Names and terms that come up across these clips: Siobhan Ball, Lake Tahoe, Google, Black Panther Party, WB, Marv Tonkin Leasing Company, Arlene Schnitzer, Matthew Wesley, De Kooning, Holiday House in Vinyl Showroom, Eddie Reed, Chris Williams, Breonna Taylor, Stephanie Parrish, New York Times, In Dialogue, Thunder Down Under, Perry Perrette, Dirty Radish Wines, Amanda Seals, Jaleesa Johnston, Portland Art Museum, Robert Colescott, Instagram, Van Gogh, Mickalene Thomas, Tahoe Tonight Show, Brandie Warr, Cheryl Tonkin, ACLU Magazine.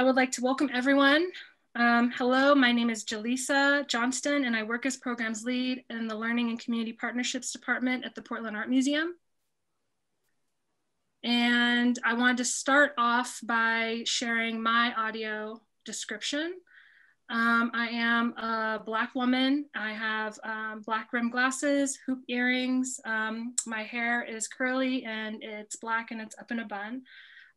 I would like to welcome everyone. Hello, my name is Jaleesa Johnston and I work as programs lead in the Learning and Community Partnerships Department at the Portland Art Museum. And I wanted to start off by sharing my audio description. I am a Black woman. I have black rimmed glasses, hoop earrings. My hair is curly and it's black and it's up in a bun.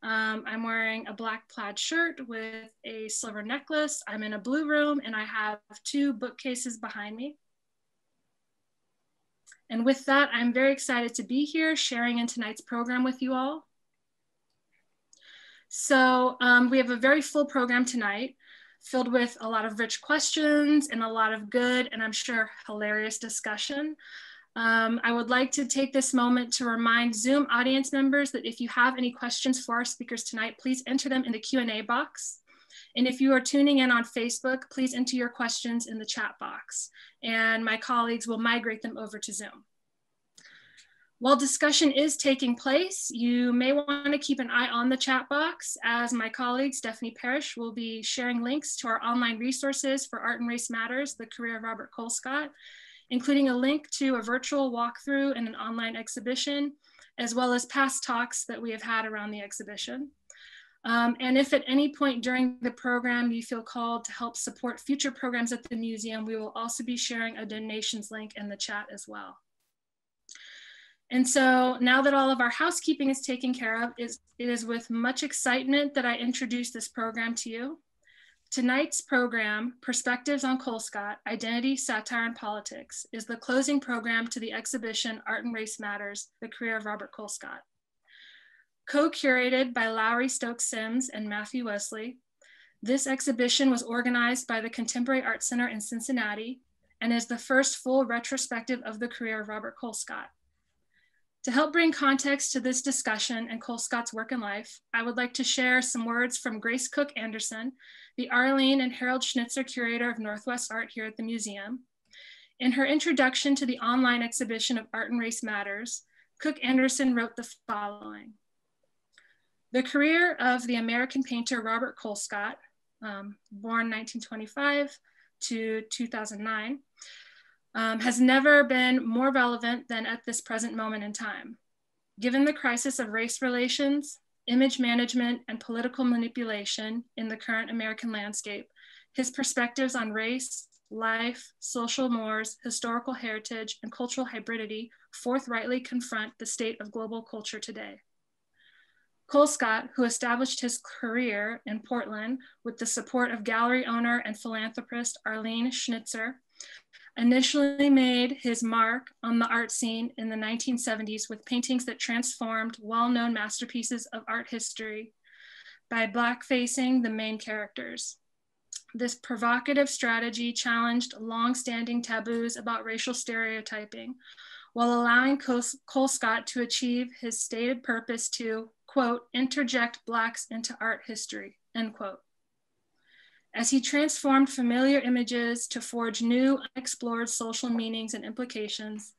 I'm wearing a black plaid shirt with a silver necklace. I'm in a blue room and I have two bookcases behind me. And with that, I'm very excited to be here sharing in tonight's program with you all. So we have a very full program tonight filled with a lot of rich questions and a lot of good and I'm sure hilarious discussion. I would like to take this moment to remind Zoom audience members that if you have any questions for our speakers tonight, please enter them in the Q&A box. And if you are tuning in on Facebook, please enter your questions in the chat box and my colleagues will migrate them over to Zoom. While discussion is taking place, you may want to keep an eye on the chat box as my colleague Stephanie Parrish will be sharing links to our online resources for Art and Race Matters, the career of Robert Colescott, including a link to a virtual walkthrough and an online exhibition, as well as past talks that we have had around the exhibition. And if at any point during the program you feel called to help support future programs at the museum, we will also be sharing a donations link in the chat as well. And so now that all of our housekeeping is taken care of, it is with much excitement that I introduce this program to you. Tonight's program, Perspectives on Colescott, Identity, Satire, and Politics, is the closing program to the exhibition Art and Race Matters, the career of Robert Colescott. Co-curated by Lowry Stokes Sims and Matthew Wesley, this exhibition was organized by the Contemporary Arts Center in Cincinnati and is the first full retrospective of the career of Robert Colescott. To help bring context to this discussion and Colescott's work and life, I would like to share some words from Grace Cook Anderson, the Arlene and Harold Schnitzer Curator of Northwest Art here at the museum. In her introduction to the online exhibition of Art and Race Matters, Cook Anderson wrote the following. The career of the American painter Robert Colescott, born 1925 to 2009, has never been more relevant than at this present moment in time. Given the crisis of race relations, image management, and political manipulation in the current American landscape, his perspectives on race, life, social mores, historical heritage, and cultural hybridity forthrightly confront the state of global culture today. Colescott, who established his career in Portland with the support of gallery owner and philanthropist Arlene Schnitzer, initially made his mark on the art scene in the 1970s with paintings that transformed well-known masterpieces of art history by blackfacing the main characters. This provocative strategy challenged long-standing taboos about racial stereotyping while allowing Colescott to achieve his stated purpose to, quote, interject Blacks into art history, end quote. As he transformed familiar images to forge new, unexplored social meanings and implications,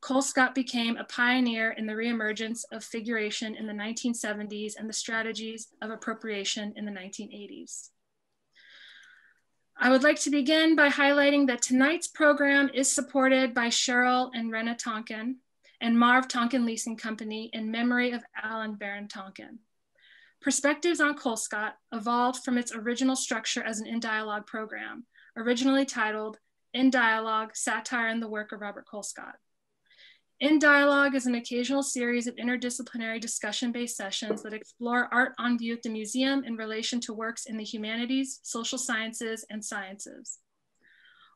Colescott became a pioneer in the reemergence of figuration in the 1970s and the strategies of appropriation in the 1980s. I would like to begin by highlighting that tonight's program is supported by Cheryl and Rena Tonkin and Marv Tonkin Leasing Company in memory of Alan Baron Tonkin. Perspectives on Colescott evolved from its original structure as an In Dialogue program, originally titled In Dialogue, Satire and the Work of Robert Colescott. In Dialogue is an occasional series of interdisciplinary discussion-based sessions that explore art on view at the museum in relation to works in the humanities, social sciences, and sciences.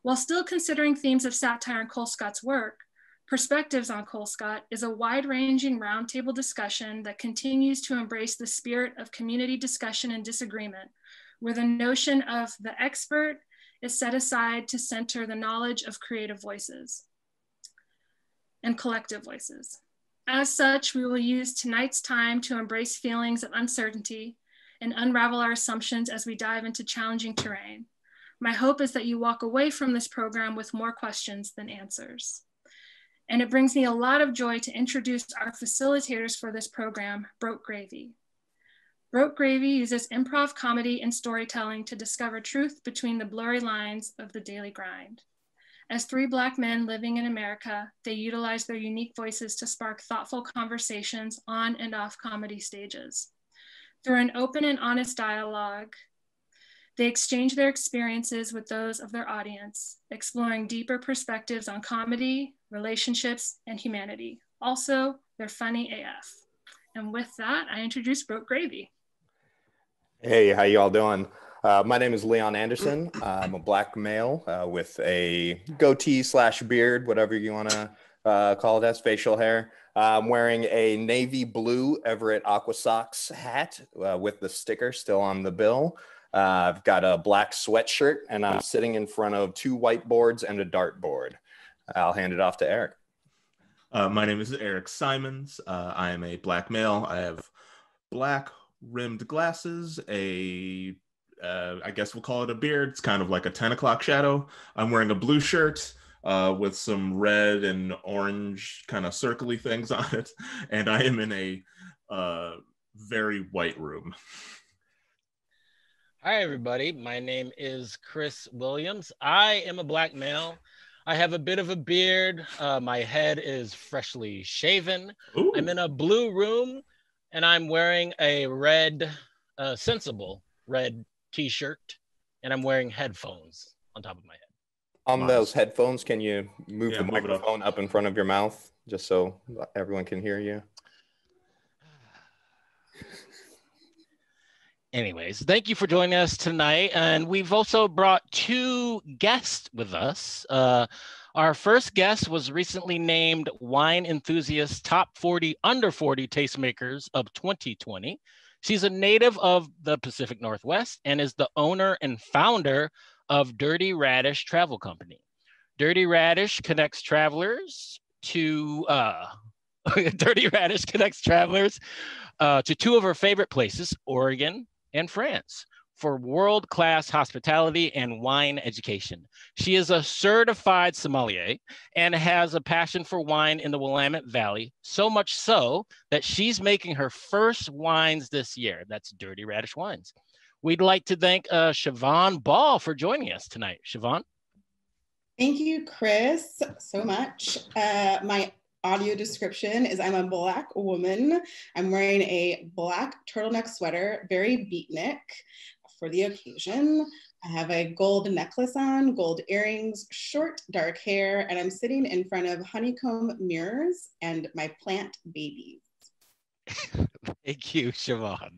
While still considering themes of satire in Colescott's work, Perspectives on Colescott is a wide-ranging roundtable discussion that continues to embrace the spirit of community discussion and disagreement, where the notion of the expert is set aside to center the knowledge of creative voices and collective voices. As such, we will use tonight's time to embrace feelings of uncertainty and unravel our assumptions as we dive into challenging terrain. My hope is that you walk away from this program with more questions than answers. And it brings me a lot of joy to introduce our facilitators for this program, Broke Gravy. Broke Gravy uses improv, comedy, and storytelling to discover truth between the blurry lines of the daily grind. As three Black men living in America, they utilize their unique voices to spark thoughtful conversations on and off comedy stages. Through an open and honest dialogue, they exchange their experiences with those of their audience, exploring deeper perspectives on comedy, relationships, and humanity. Also, they're funny AF. And with that, I introduce Broke Gravy. Hey, how y'all doing? My name is Leon Anderson. I'm a Black male with a goatee / beard, whatever you want to call it as, facial hair. I'm wearing a navy blue Everett Aqua Sox hat with the sticker still on the bill. I've got a black sweatshirt and I'm sitting in front of two whiteboards and a dartboard. I'll hand it off to Eric. My name is Eric Simons. I am a Black male. I have black rimmed glasses, I guess we'll call it a beard. It's kind of like a 10 o'clock shadow. I'm wearing a blue shirt with some red and orange kind of circly things on it. And I am in a very white room. Hi, everybody. My name is Chris Williams. I am a Black male. I have a bit of a beard. My head is freshly shaven. Ooh. I'm in a blue room and I'm wearing a red, sensible red t-shirt, and I'm wearing headphones on top of my head. On those headphones, can you move the microphone up in front of your mouth just so everyone can hear you? Anyways, thank you for joining us tonight. And we've also brought two guests with us. Our first guest was recently named Wine Enthusiast Top 40 Under 40 Tastemakers of 2020. She's a native of the Pacific Northwest and is the owner and founder of Dirty Radish Travel Company. Dirty Radish connects travelers to Dirty Radish connects travelers to two of her favorite places, Oregon and France, for world-class hospitality and wine education. She is a certified sommelier and has a passion for wine in the Willamette Valley, so much so that she's making her first wines this year. That's Dirty Radish Wines. We'd like to thank Siobhan Ball for joining us tonight. Siobhan? Thank you, Chris, so much. My audio description is I'm a Black woman. I'm wearing a black turtleneck sweater, very beatnik for the occasion. I have a gold necklace on, gold earrings, short dark hair, and I'm sitting in front of honeycomb mirrors and my plant babies. Thank you, Siobhan.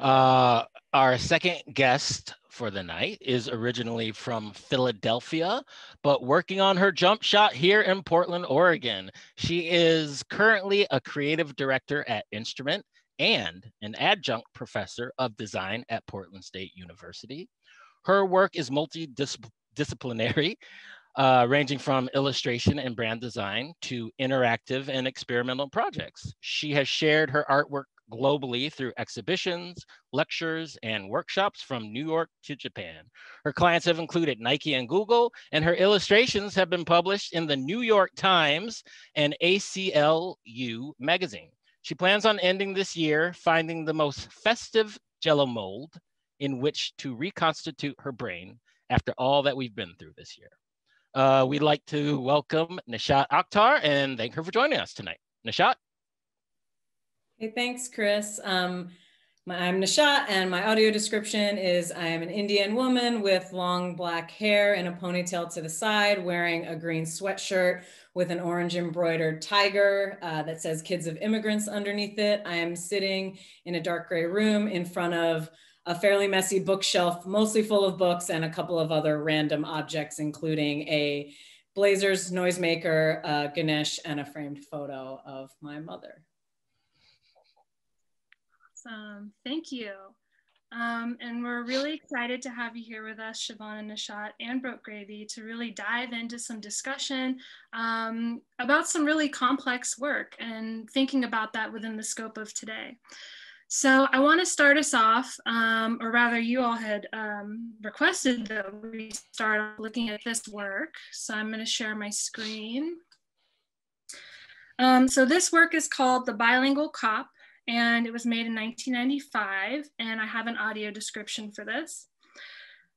Our second guest for the night is originally from Philadelphia, but working on her jump shot here in Portland, Oregon. She is currently a creative director at Instrument and an adjunct professor of design at Portland State University. Her work is multidisciplinary, ranging from illustration and brand design to interactive and experimental projects. She has shared her artwork globally through exhibitions, lectures, and workshops from New York to Japan. Her clients have included Nike and Google, and her illustrations have been published in the New York Times and ACLU Magazine. She plans on ending this year finding the most festive jello mold in which to reconstitute her brain after all that we've been through this year. We'd like to welcome Nishat Akhtar and thank her for joining us tonight. Nishat? Hey, thanks, Chris. I'm Nishat and my audio description is I am an Indian woman with long black hair and a ponytail to the side, wearing a green sweatshirt with an orange embroidered tiger that says Kids of Immigrants underneath it. I am sitting in a dark gray room in front of a fairly messy bookshelf, mostly full of books and a couple of other random objects, including a Blazers noisemaker, Ganesh, and a framed photo of my mother. Awesome, thank you. And we're really excited to have you here with us, Siobhan and Nishat and Broke Gravy, to really dive into some discussion about some really complex work and thinking about that within the scope of today. So I want to start us off, or rather you all had requested that we start looking at this work. So I'm going to share my screen. So this work is called The Bilingual Cop, and it was made in 1995, and I have an audio description for this.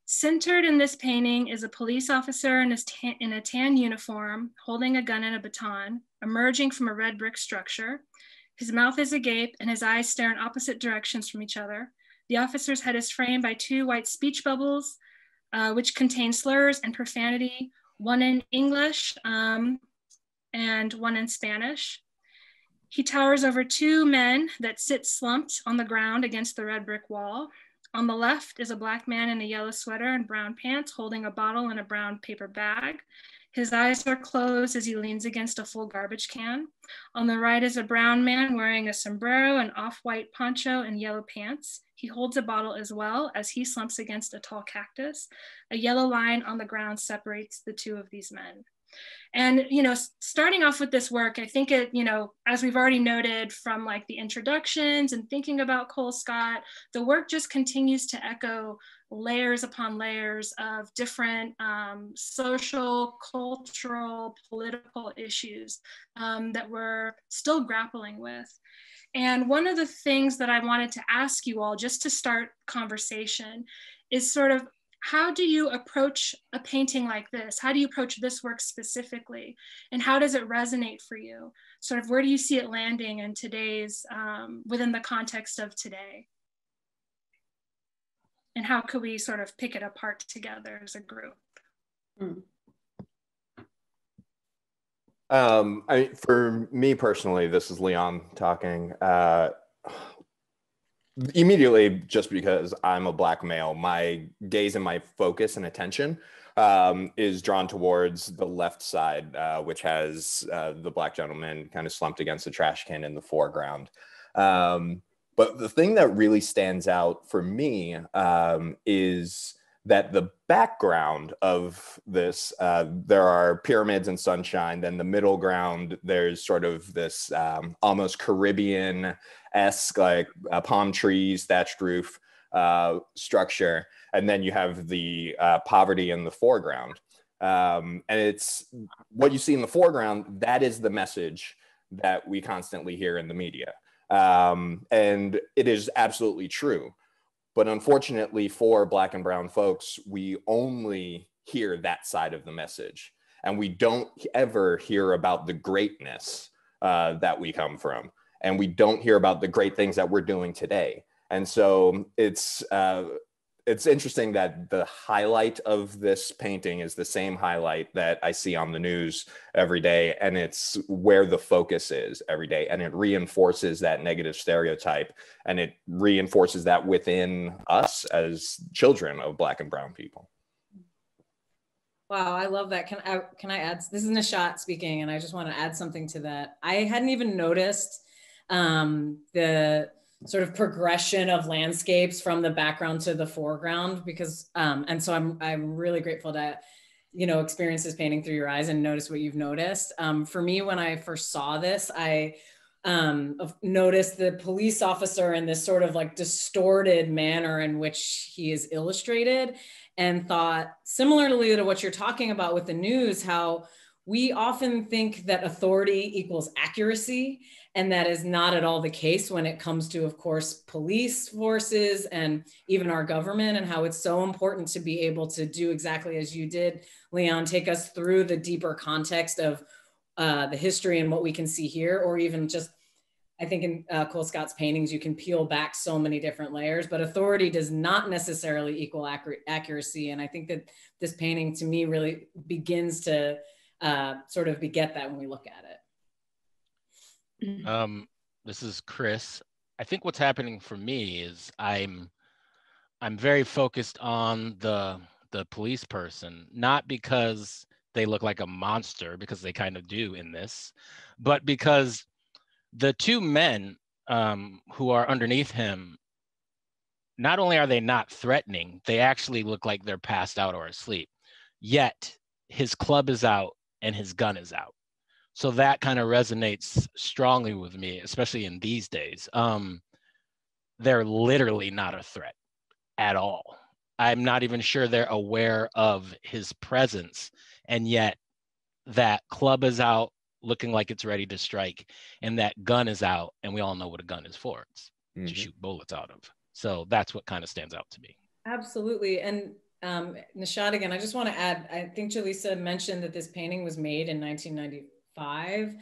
Centered in this painting is a police officer in a tan uniform, holding a gun and a baton, emerging from a red brick structure. His mouth is agape and his eyes stare in opposite directions from each other. The officer's head is framed by two white speech bubbles, which contain slurs and profanity, one in English and one in Spanish. He towers over two men that sit slumped on the ground against the red brick wall. On the left is a black man in a yellow sweater and brown pants, holding a bottle and a brown paper bag. His eyes are closed as he leans against a full garbage can. On the right is a brown man wearing a sombrero, an off-white poncho, and yellow pants. He holds a bottle as well as he slumps against a tall cactus. A yellow line on the ground separates the two of these men. And, you know, starting off with this work, I think it, you know, as we've already noted from like the introductions and thinking about Colescott, the work just continues to echo layers upon layers of different social, cultural, political issues that we're still grappling with. And one of the things that I wanted to ask you all, just to start conversation, is sort of, how do you approach a painting like this? How do you approach this work specifically? And how does it resonate for you? Sort of where do you see it landing in today's, within the context of today? And how could we sort of pick it apart together as a group? I, for me personally, this is Leon talking. Immediately, just because I'm a black male, my gaze and my focus and attention is drawn towards the left side, which has the black gentleman kind of slumped against a trash can in the foreground. But the thing that really stands out for me is that the background of this, there are pyramids and sunshine. Then the middle ground, there's sort of this almost Caribbean-esque, like palm trees, thatched roof structure. And then you have the poverty in the foreground. And it's what you see in the foreground, that is the message that we constantly hear in the media. And it is absolutely true. But unfortunately for black and brown folks, we only hear that side of the message. And we don't ever hear about the greatness that we come from. And we don't hear about the great things that we're doing today. And so it's interesting that the highlight of this painting is the same highlight that I see on the news every day. And it's where the focus is every day. And it reinforces that negative stereotype. And it reinforces that within us as children of black and brown people. Wow, I love that. Can I add, this is Nishat speaking, and I just want to add something to that. I hadn't even noticed the sort of progression of landscapes from the background to the foreground, because, and so I'm really grateful to, you know, experience this painting through your eyes and notice what you've noticed. For me, when I first saw this, I noticed the police officer in this sort of like distorted manner in which he is illustrated, and thought similarly to what you're talking about with the news, how we often think that authority equals accuracy, and that is not at all the case when it comes to, of course, police forces and even our government, and how it's so important to be able to do exactly as you did, Leon, take us through the deeper context of the history and what we can see here, or even just, I think in Colescott's paintings, you can peel back so many different layers, but authority does not necessarily equal accuracy. And I think that this painting to me really begins to sort of beget that when we look at it. This is Chris. I think what's happening for me is I'm very focused on the police person, not because they look like a monster, because they kind of do in this, but because the two men who are underneath him, not only are they not threatening, they actually look like they're passed out or asleep. Yet his club is out and his gun is out. So that kind of resonates strongly with me, especially in these days. They're literally not a threat at all. I'm not even sure they're aware of his presence. And yet that club is out, looking like it's ready to strike, and that gun is out, and we all know what a gun is for. It's mm-hmm. to shoot bullets out of. So that's what kind of stands out to me. Absolutely. And Nishat, again, I just want to add, I think Jaleesa mentioned that this painting was made in 1995,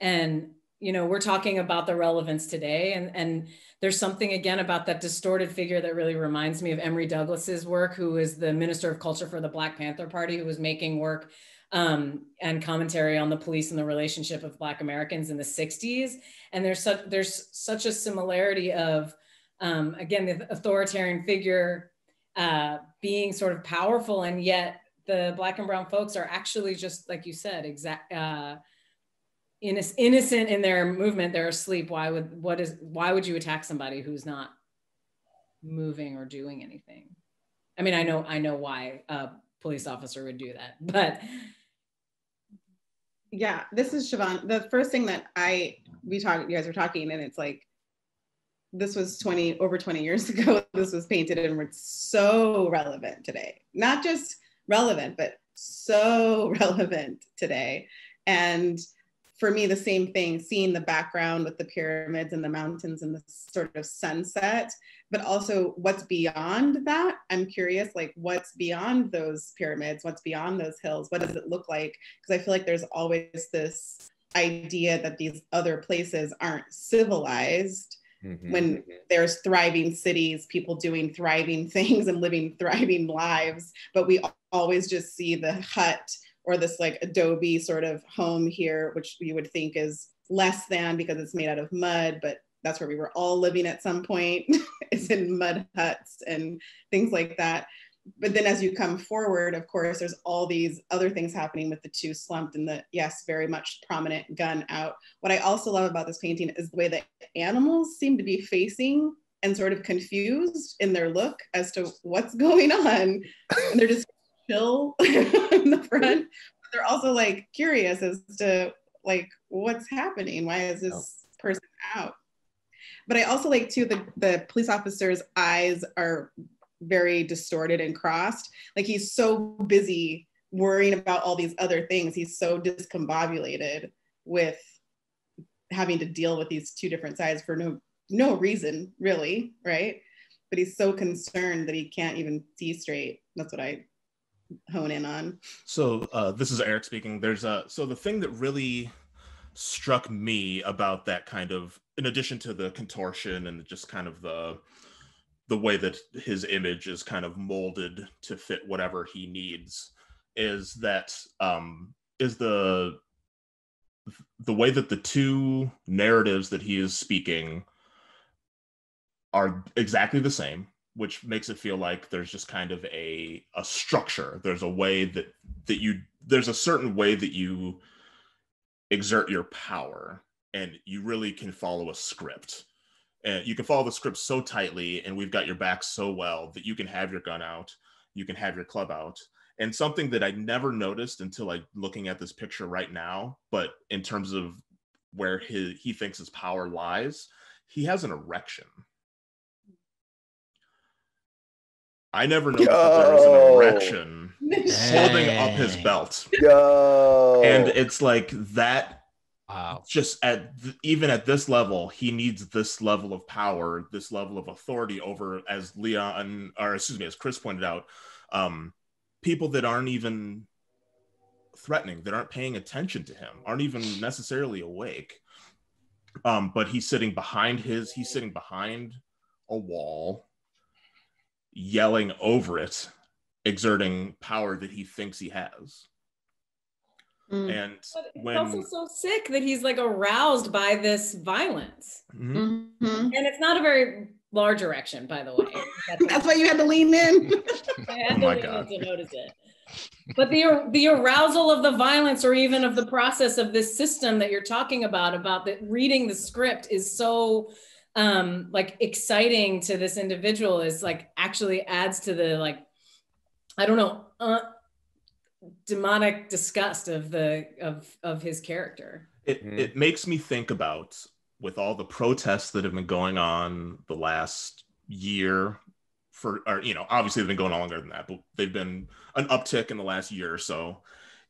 and you know, we're talking about the relevance today, and there's something again about that distorted figure that really reminds me of Emory Douglas's work, who is the Minister of Culture for the Black Panther Party, who was making work and commentary on the police and the relationship of Black Americans in the 60s. And there's such a similarity of, again, the authoritarian figure being sort of powerful, and yet the Black and brown folks are actually just, like you said, innocent in their movement. They're asleep. Why would you attack somebody who's not moving or doing anything? I mean, I know why a police officer would do that, but yeah. This is Siobhan. The first thing that you guys were talking, and it's like, this was over 20 years ago. This was painted, and it's so relevant today. Not just relevant, but so relevant today. And for me, the same thing, seeing the background with the pyramids and the mountains and the sort of sunset, but also what's beyond that. I'm curious, like, what's beyond those pyramids? What's beyond those hills? What does it look like? Because I feel like there's always this idea that these other places aren't civilized, mm-hmm. when there's thriving cities, people doing thriving things and living thriving lives, but we always just see the hut or this like adobe sort of home here, which you would think is less than because it's made out of mud, but that's where we were all living at some point, is in mud huts and things like that. But then as you come forward, of course, there's all these other things happening with the two slumped and the, yes, very much prominent gun out. What I also love about this painting is the way that animals seem to be facing and sort of confused in their look as to what's going on. And they're just chill in the front, but they're also like curious as to like what's happening, why is this person out? But I also like too, the police officer's eyes are very distorted and crossed, like he's so busy worrying about all these other things, he's so discombobulated with having to deal with these two different sides for no reason really, right? But he's so concerned that he can't even see straight. That's what I hone in on. So this is Eric speaking. So the thing that really struck me about that, kind of in addition to the contortion and just kind of the way that his image is kind of molded to fit whatever he needs, is that is the way that the two narratives that he is speaking are exactly the same, which makes it feel like there's just kind of a structure. There's a way there's a certain way that you exert your power, and you really can follow a script. And you can follow the script so tightly, and we've got your back so well, that you can have your gun out, you can have your club out. And something that I never noticed until like looking at this picture right now, but in terms of where he thinks his power lies, he has an erection. I never noticed that there was an erection holding up his belt. Yo. And it's like that, wow. Just even at this level, he needs this level of power, this level of authority over, as Chris pointed out, people that aren't even threatening, that aren't paying attention to him, aren't even necessarily awake. But he's sitting behind a wall, yelling over it, exerting power that he thinks he has. Mm. And it's also so sick that he's like aroused by this violence. Mm-hmm. Mm-hmm. And it's not a very large erection, by the way. That's why you had to lean in. I had to lean in to notice it. But the arousal of the violence, or even of the process of this system that you're talking about that reading the script is so like exciting to this individual, is like actually adds to the, like, I don't know, demonic disgust of his character. It makes me think about, with all the protests that have been going on the last year, obviously they've been going on longer than that, but they've been an uptick in the last year or so,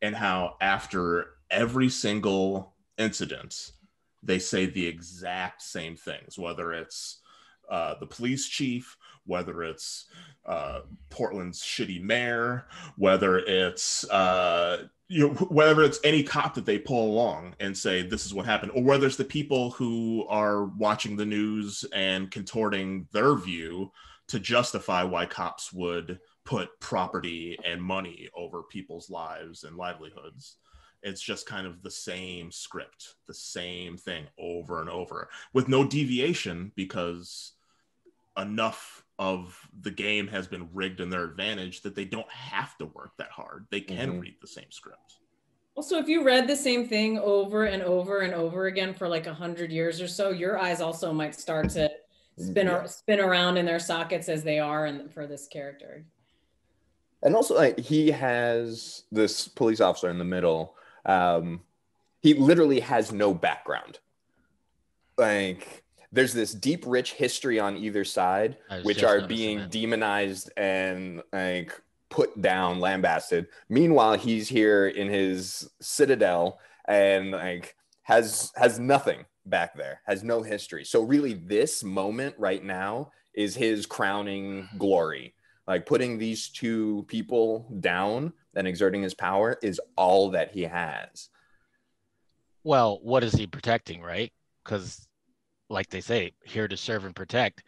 and how after every single incidents, they say the exact same things, whether it's the police chief, whether it's Portland's shitty mayor, whether it's whether it's any cop that they pull along and say this is what happened, or whether it's the people who are watching the news and contorting their view to justify why cops would put property and money over people's lives and livelihoods. It's just kind of the same script, the same thing over and over with no deviation, because enough of the game has been rigged in their advantage that they don't have to work that hard. They can read the same script. Well, so if you read the same thing over and over and over again for like 100 years or so, your eyes also might start to spin around in their sockets as they are and for this character. And also, like, he has this police officer in the middle. He literally has no background. Like, there's this deep, rich history on either side, which are being demonized and like put down, lambasted. Meanwhile, he's here in his citadel and like has nothing back there, has no history. So really, this moment right now is his crowning glory. Like, putting these two people down and exerting his power is all that he has. Well, what is he protecting, right? Because, like they say, here to serve and protect.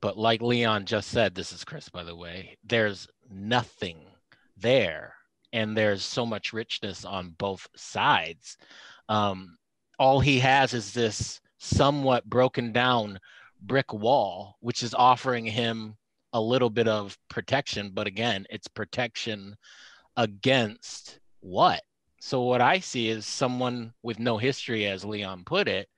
But like Leon just said, this is Chris, by the way, there's nothing there. And there's so much richness on both sides. All he has is this somewhat broken down brick wall, which is offering him a little bit of protection, but again, it's protection against what? So what I see is someone with no history, as Leon put it,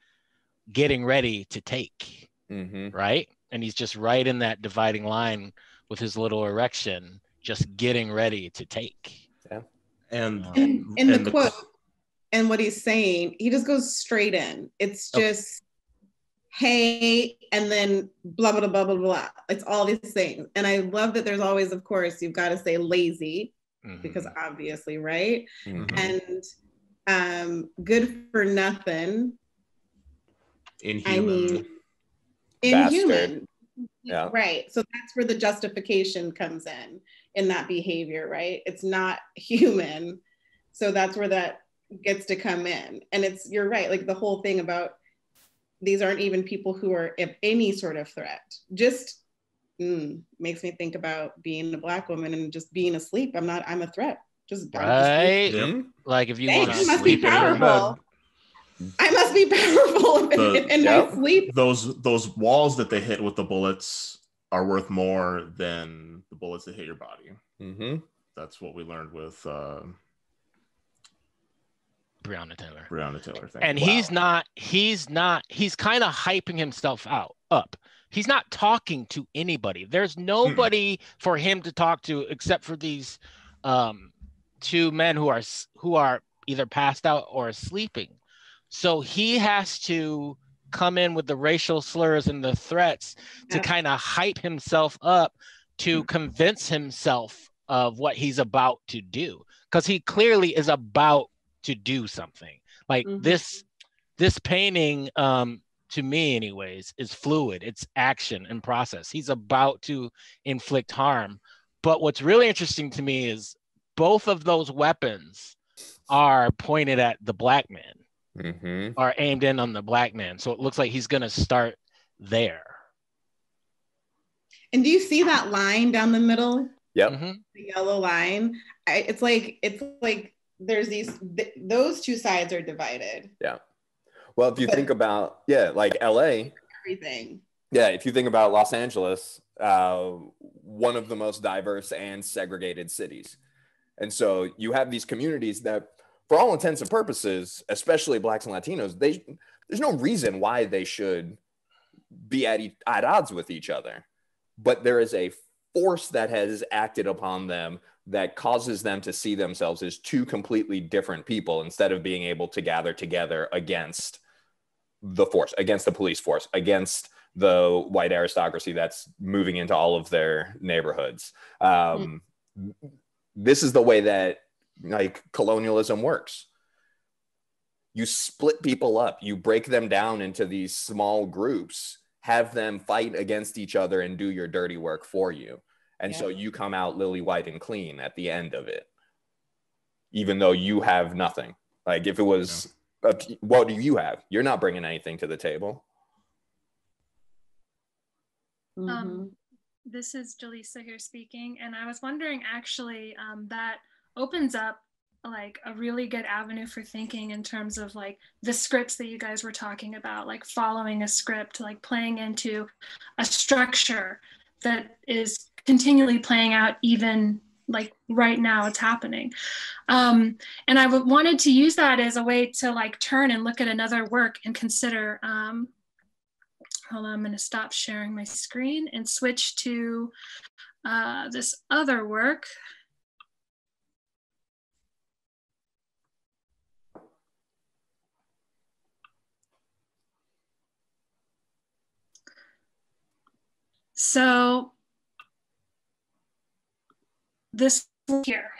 getting ready to take, right? And he's just right in that dividing line with his little erection, just getting ready to take. Yeah. And the quote, and what he's saying, he just goes straight in. It's just, hey, and then blah, blah, blah, blah, blah. It's all these things. And I love that there's always, of course, you've got to say lazy, because obviously, right? And good for nothing. Inhuman. Yeah. Right. So that's where the justification comes in that behavior, right? It's not human. So that's where that gets to come in. And it's, you're right, like the whole thing about these aren't even people who are of any sort of threat. Just makes me think about being a Black woman and just being asleep. I'm a threat. Just right. Like if you want to sleep in your bed. I must be powerful in my sleep. Those walls that they hit with the bullets are worth more than the bullets that hit your body. That's what we learned with Breonna Taylor. And he's kind of hyping himself up. He's not talking to anybody. There's nobody for him to talk to except for these two men who are either passed out or sleeping. So he has to come in with the racial slurs and the threats to kind of hype himself up to convince himself of what he's about to do. Because he clearly is about to do something. Like this painting, to me anyways, is fluid. It's action and process. He's about to inflict harm. But what's really interesting to me is both of those weapons are pointed at the Black man, are aimed in on the Black man. So it looks like he's gonna start there. And do you see that line down the middle? Yep. The yellow line. It's like there's those two sides are divided. Yeah. Well, if you think about, like LA. Everything. Yeah, if you think about Los Angeles, one of the most diverse and segregated cities. And so you have these communities that, for all intents and purposes, especially Blacks and Latinos, there's no reason why they should be at odds with each other. But there is a force that has acted upon them that causes them to see themselves as two completely different people instead of being able to gather together against the force, against the police force, against the white aristocracy that's moving into all of their neighborhoods. This is the way that like colonialism works. you split people up, you break them down into these small groups, have them fight against each other and do your dirty work for you. And so you come out lily white and clean at the end of it, even though you have nothing. Like if it was, what do you have? You're not bringing anything to the table. This is Jaleesa here speaking. And I was wondering actually, that opens up like a really good avenue for thinking in terms of like the scripts that you guys were talking about, like following a script, like playing into a structure that is continually playing out, even like right now it's happening. And I wanted to use that as a way to like turn and look at another work and consider, hold on, I'm gonna stop sharing my screen and switch to this other work. So this here,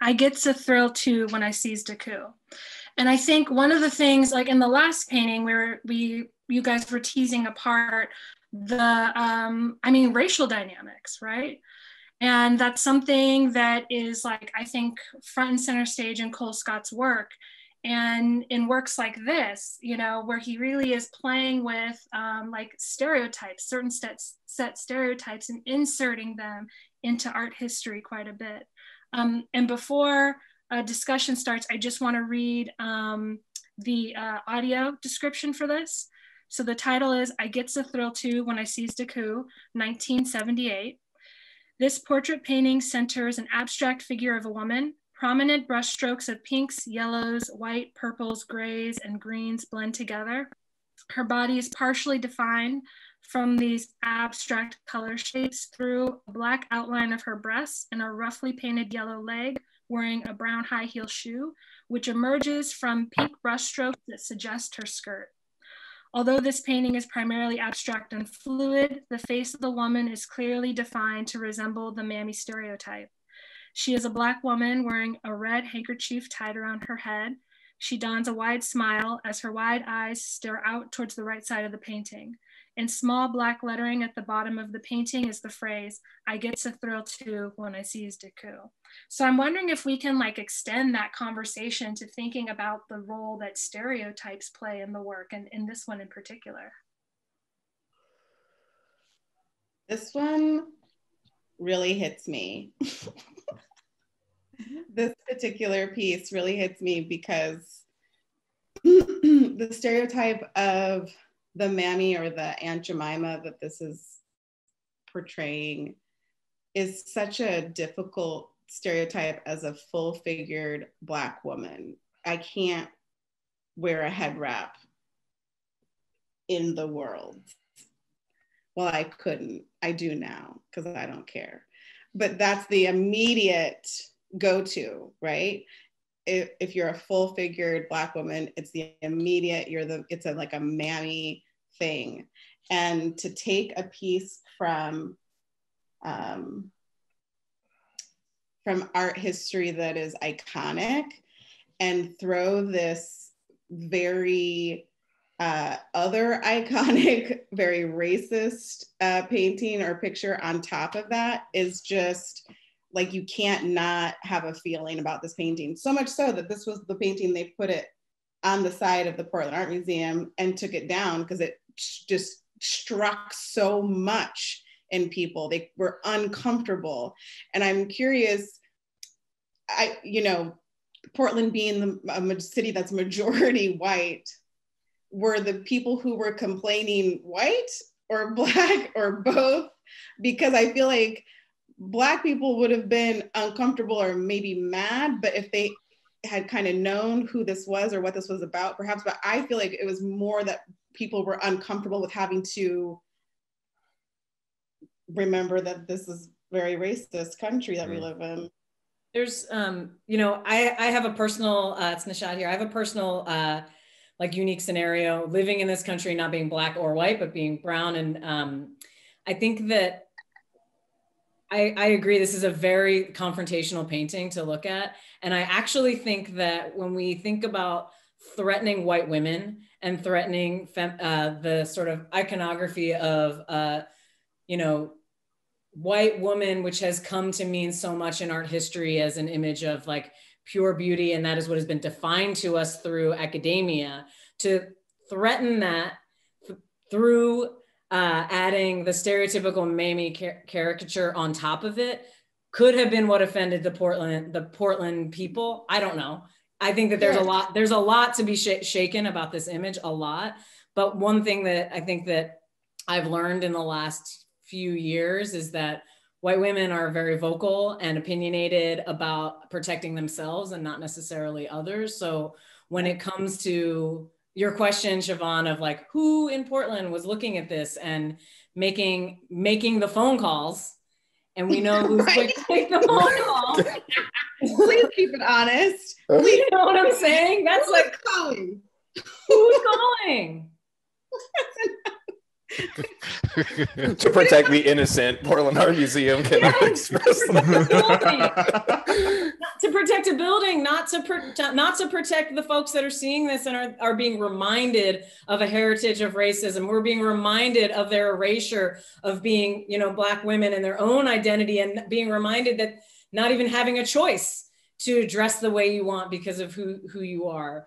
I get a thrill too when I sees De Kooning. And I think one of the things, like in the last painting where you guys were teasing apart the, I mean, racial dynamics, right? And that's something that is like, I think front and center stage in Colescott's work. And in works like this, you know, where he really is playing with like stereotypes, certain set stereotypes and inserting them into art history quite a bit. And before a discussion starts, I just want to read the audio description for this. So the title is, I Gets a Thrill Too When I Sees De Kooning, 1978. This portrait painting centers an abstract figure of a woman. Prominent brushstrokes of pinks, yellows, white, purples, grays, and greens blend together. Her body is partially defined from these abstract color shapes through a black outline of her breasts and a roughly painted yellow leg wearing a brown high heel shoe, which emerges from pink brushstrokes that suggest her skirt. Although this painting is primarily abstract and fluid, the face of the woman is clearly defined to resemble the mammy stereotype. She is a Black woman wearing a red handkerchief tied around her head. She dons a wide smile as her wide eyes stare out towards the right side of the painting. In small Black lettering at the bottom of the painting is the phrase, I gets a thrill too when I sees De Kooning. So I'm wondering if we can like extend that conversation to thinking about the role that stereotypes play in the work and in this one in particular. This one really hits me. This particular piece really hits me because the stereotype of the mammy or the Aunt Jemima that this is portraying is such a difficult stereotype as a full-figured Black woman. I can't wear a head wrap in the world. Well, I couldn't. I do now because I don't care. But that's the immediate go-to, right? If you're a full-figured Black woman, it's the immediate, it's like a mammy thing. And to take a piece from art history that is iconic and throw this very other iconic, very racist painting or picture on top of that is just like, you can't not have a feeling about this painting. So much so that this was the painting, they put it on the side of the Portland Art Museum and took it down because it just struck so much in people. They were uncomfortable. And I'm curious, you know, Portland being a city that's majority white, were the people who were complaining white or Black or both? Because I feel like Black people would have been uncomfortable or maybe mad, but if they had kind of known who this was or what this was about, perhaps. But I feel like it was more that people were uncomfortable with having to remember that this is very racist country that we live in. There's, you know, I have a personal, it's Nishat here, I have a personal like unique scenario living in this country, not being Black or white, but being brown. And I think that I agree. This is a very confrontational painting to look at. And I actually think that when we think about threatening white women and threatening the sort of iconography of, you know, white woman, which has come to mean so much in art history as an image of like pure beauty, and that is what has been defined to us through academia, to threaten that through adding the stereotypical Mamie caricature on top of it could have been what offended the Portland people. I don't know. I think that there's a lot. There's a lot to be shaken about this image, a lot. But one thing that I think that I've learned in the last few years is that white women are very vocal and opinionated about protecting themselves and not necessarily others. So when it comes to your question, Siobhan, of like who in Portland was looking at this and making the phone calls, and we know who's making the phone calls. Please keep it honest. Please. You know what I'm saying? That's who's like calling. Who's calling? To protect the innocent, Portland Art Museum cannot express that. To protect a building, not to protect the folks that are seeing this and are being reminded of a heritage of racism. We're being reminded of their erasure of being, you know, Black women and their own identity, and being reminded that not even having a choice to dress the way you want because of who you are.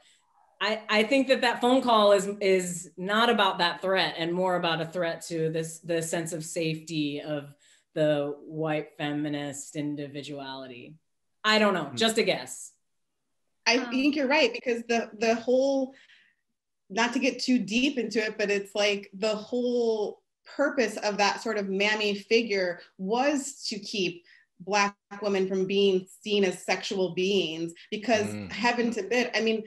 I think that phone call is not about that threat, and more about a threat to the sense of safety of the white feminist individuality. I don't know, just a guess. I think you're right, because the whole, not to get too deep into it, but it's like the whole purpose of that sort of mammy figure was to keep Black women from being seen as sexual beings, because heaven to bid, I mean,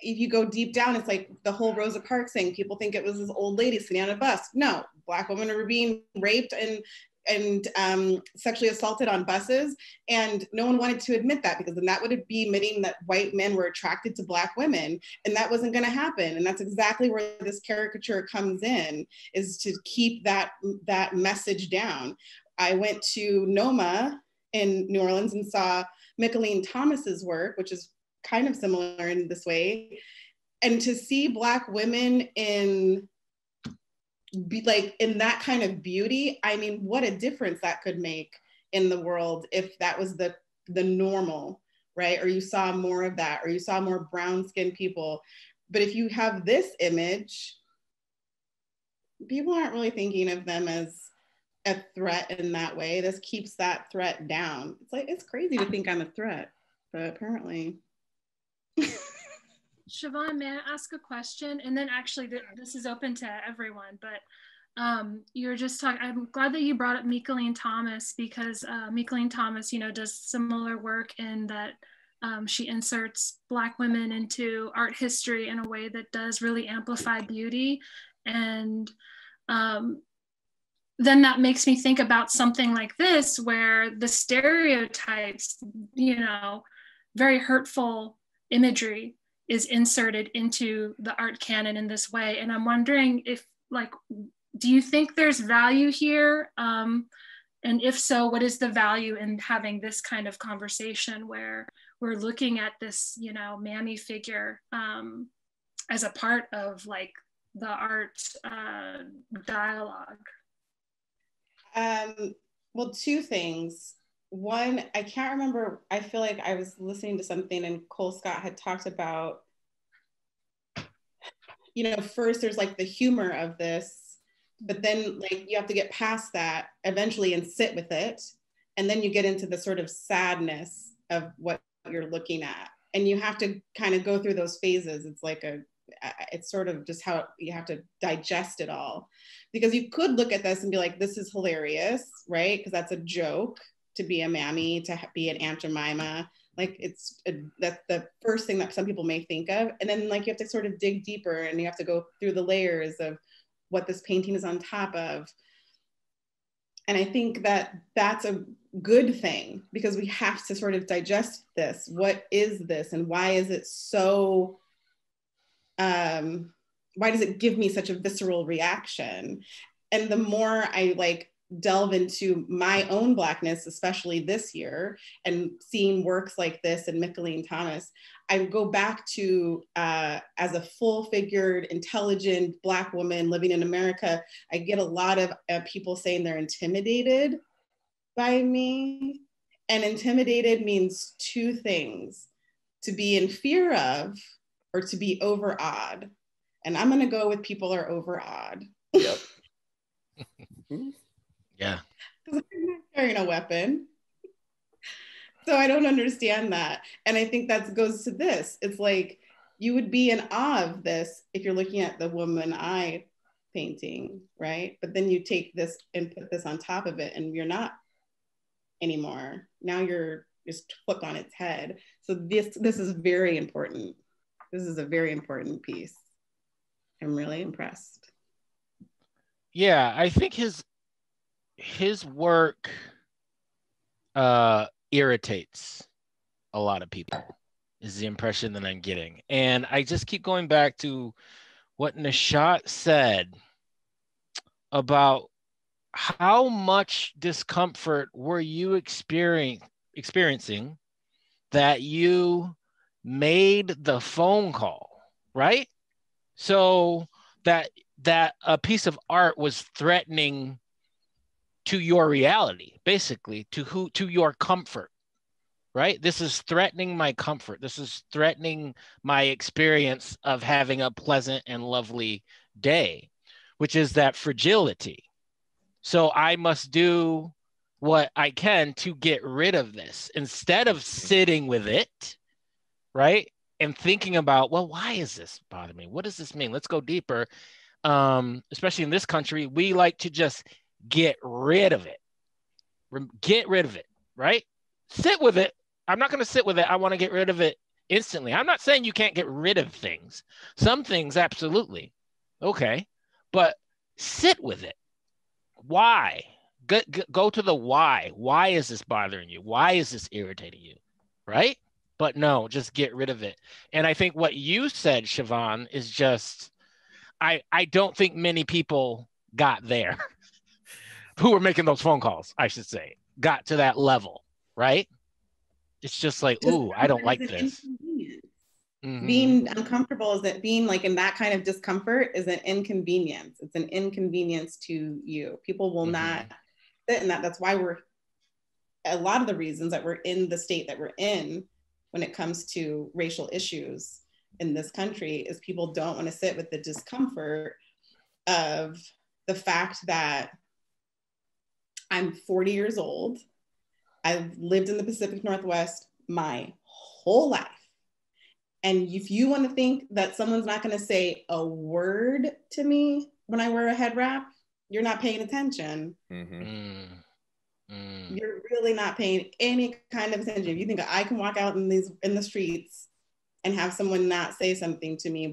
if you go deep down, it's like the whole Rosa Parks thing. People think it was this old lady sitting on a bus. No, Black women were being raped and sexually assaulted on buses, and no one wanted to admit that, because then that would be admitting that white men were attracted to Black women, and that wasn't going to happen. And that's exactly where this caricature comes in, is to keep that message down. I went to NOMA in New Orleans and saw Mickalene Thomas's work, which is kind of similar in this way, and to see Black women in that kind of beauty, I mean, what a difference that could make in the world if that was the normal, right? Or you saw more of that, or you saw more brown-skinned people. But if you have this image, people aren't really thinking of them as a threat in that way. This keeps that threat down. It's like, it's crazy to think I'm a threat, but apparently. Siobhan, may I ask a question? And then actually this is open to everyone, but you're just talking, I'm glad that you brought up Mickalene Thomas, because Mickalene Thomas, you know, does similar work in that she inserts Black women into art history in a way that does really amplify beauty. And then that makes me think about something like this, where the stereotypes, you know, very hurtful imagery is inserted into the art canon in this way. And I'm wondering if, like, do you think there's value here? And if so, what is the value in having this kind of conversation where we're looking at this, you know, mammy figure as a part of like the art dialogue? Well, two things. One, I can't remember, I feel like I was listening to something and Colescott had talked about, you know, first there's like the humor of this, but then like you have to get past that eventually and sit with it. And then you get into the sort of sadness of what you're looking at. And you have to kind of go through those phases. It's like it's sort of just how you have to digest it all. Because you could look at this and be like, this is hilarious, right? Because that's a joke. To be a mammy, to be an Aunt Jemima, like that's the first thing that some people may think of. And then like you have to sort of dig deeper, and you have to go through the layers of what this painting is on top of. And I think that that's a good thing, because we have to sort of digest this. What is this, and why is it so, why does it give me such a visceral reaction? And the more I like delve into my own Blackness, especially this year, and seeing works like this and Mickalene Thomas, I go back to, as a full-figured, intelligent Black woman living in America, I get a lot of people saying they're intimidated by me. And intimidated means two things: to be in fear of, or to be overawed. And I'm gonna go with people are overawed. Yep. Yeah. Because I'm not carrying a weapon. So I don't understand that. And I think that goes to this. It's like, you would be in awe of this if you're looking at the woman eye painting, right? But then you take this and put this on top of it, and you're not anymore. Now you're just flipped on its head. So this is very important. This is a very important piece. I'm really impressed. Yeah, I think his work irritates a lot of people, is the impression that I'm getting. And I just keep going back to what Nishat said about how much discomfort were you experiencing that you made the phone call, right? So that a piece of art was threatening to your reality, basically, to your comfort, right? This is threatening my comfort. This is threatening my experience of having a pleasant and lovely day, which is that fragility. So I must do what I can to get rid of this instead of sitting with it, right? And thinking about, well, why is this bothering me? What does this mean? Let's go deeper. Especially in this country, we like to just get rid of it. Get rid of it, right? Sit with it. I'm not going to sit with it. I want to get rid of it instantly. I'm not saying you can't get rid of things. Some things, absolutely. Okay. But sit with it. Why? Go to the why. Why is this bothering you? Why is this irritating you? Right? But no, just get rid of it. And I think what you said, Siobhan, is just, I don't think many people got there who were making those phone calls, I should say, got to that level, right? It's just like, ooh, I don't like this. Mm-hmm. Being uncomfortable is that being like in that kind of discomfort is an inconvenience. It's an inconvenience to you. People will mm-hmm. not sit in that. That's why we're, a lot of the reasons that we're in the state that we're in when it comes to racial issues in this country is people don't want to sit with the discomfort of the fact that I'm 40 years old. I've lived in the Pacific Northwest my whole life. And if you want to think that someone's not going to say a word to me when I wear a head wrap, you're not paying attention. Mm-hmm. Mm. You're really not paying any kind of attention. If you think I can walk out in the streets and have someone not say something to me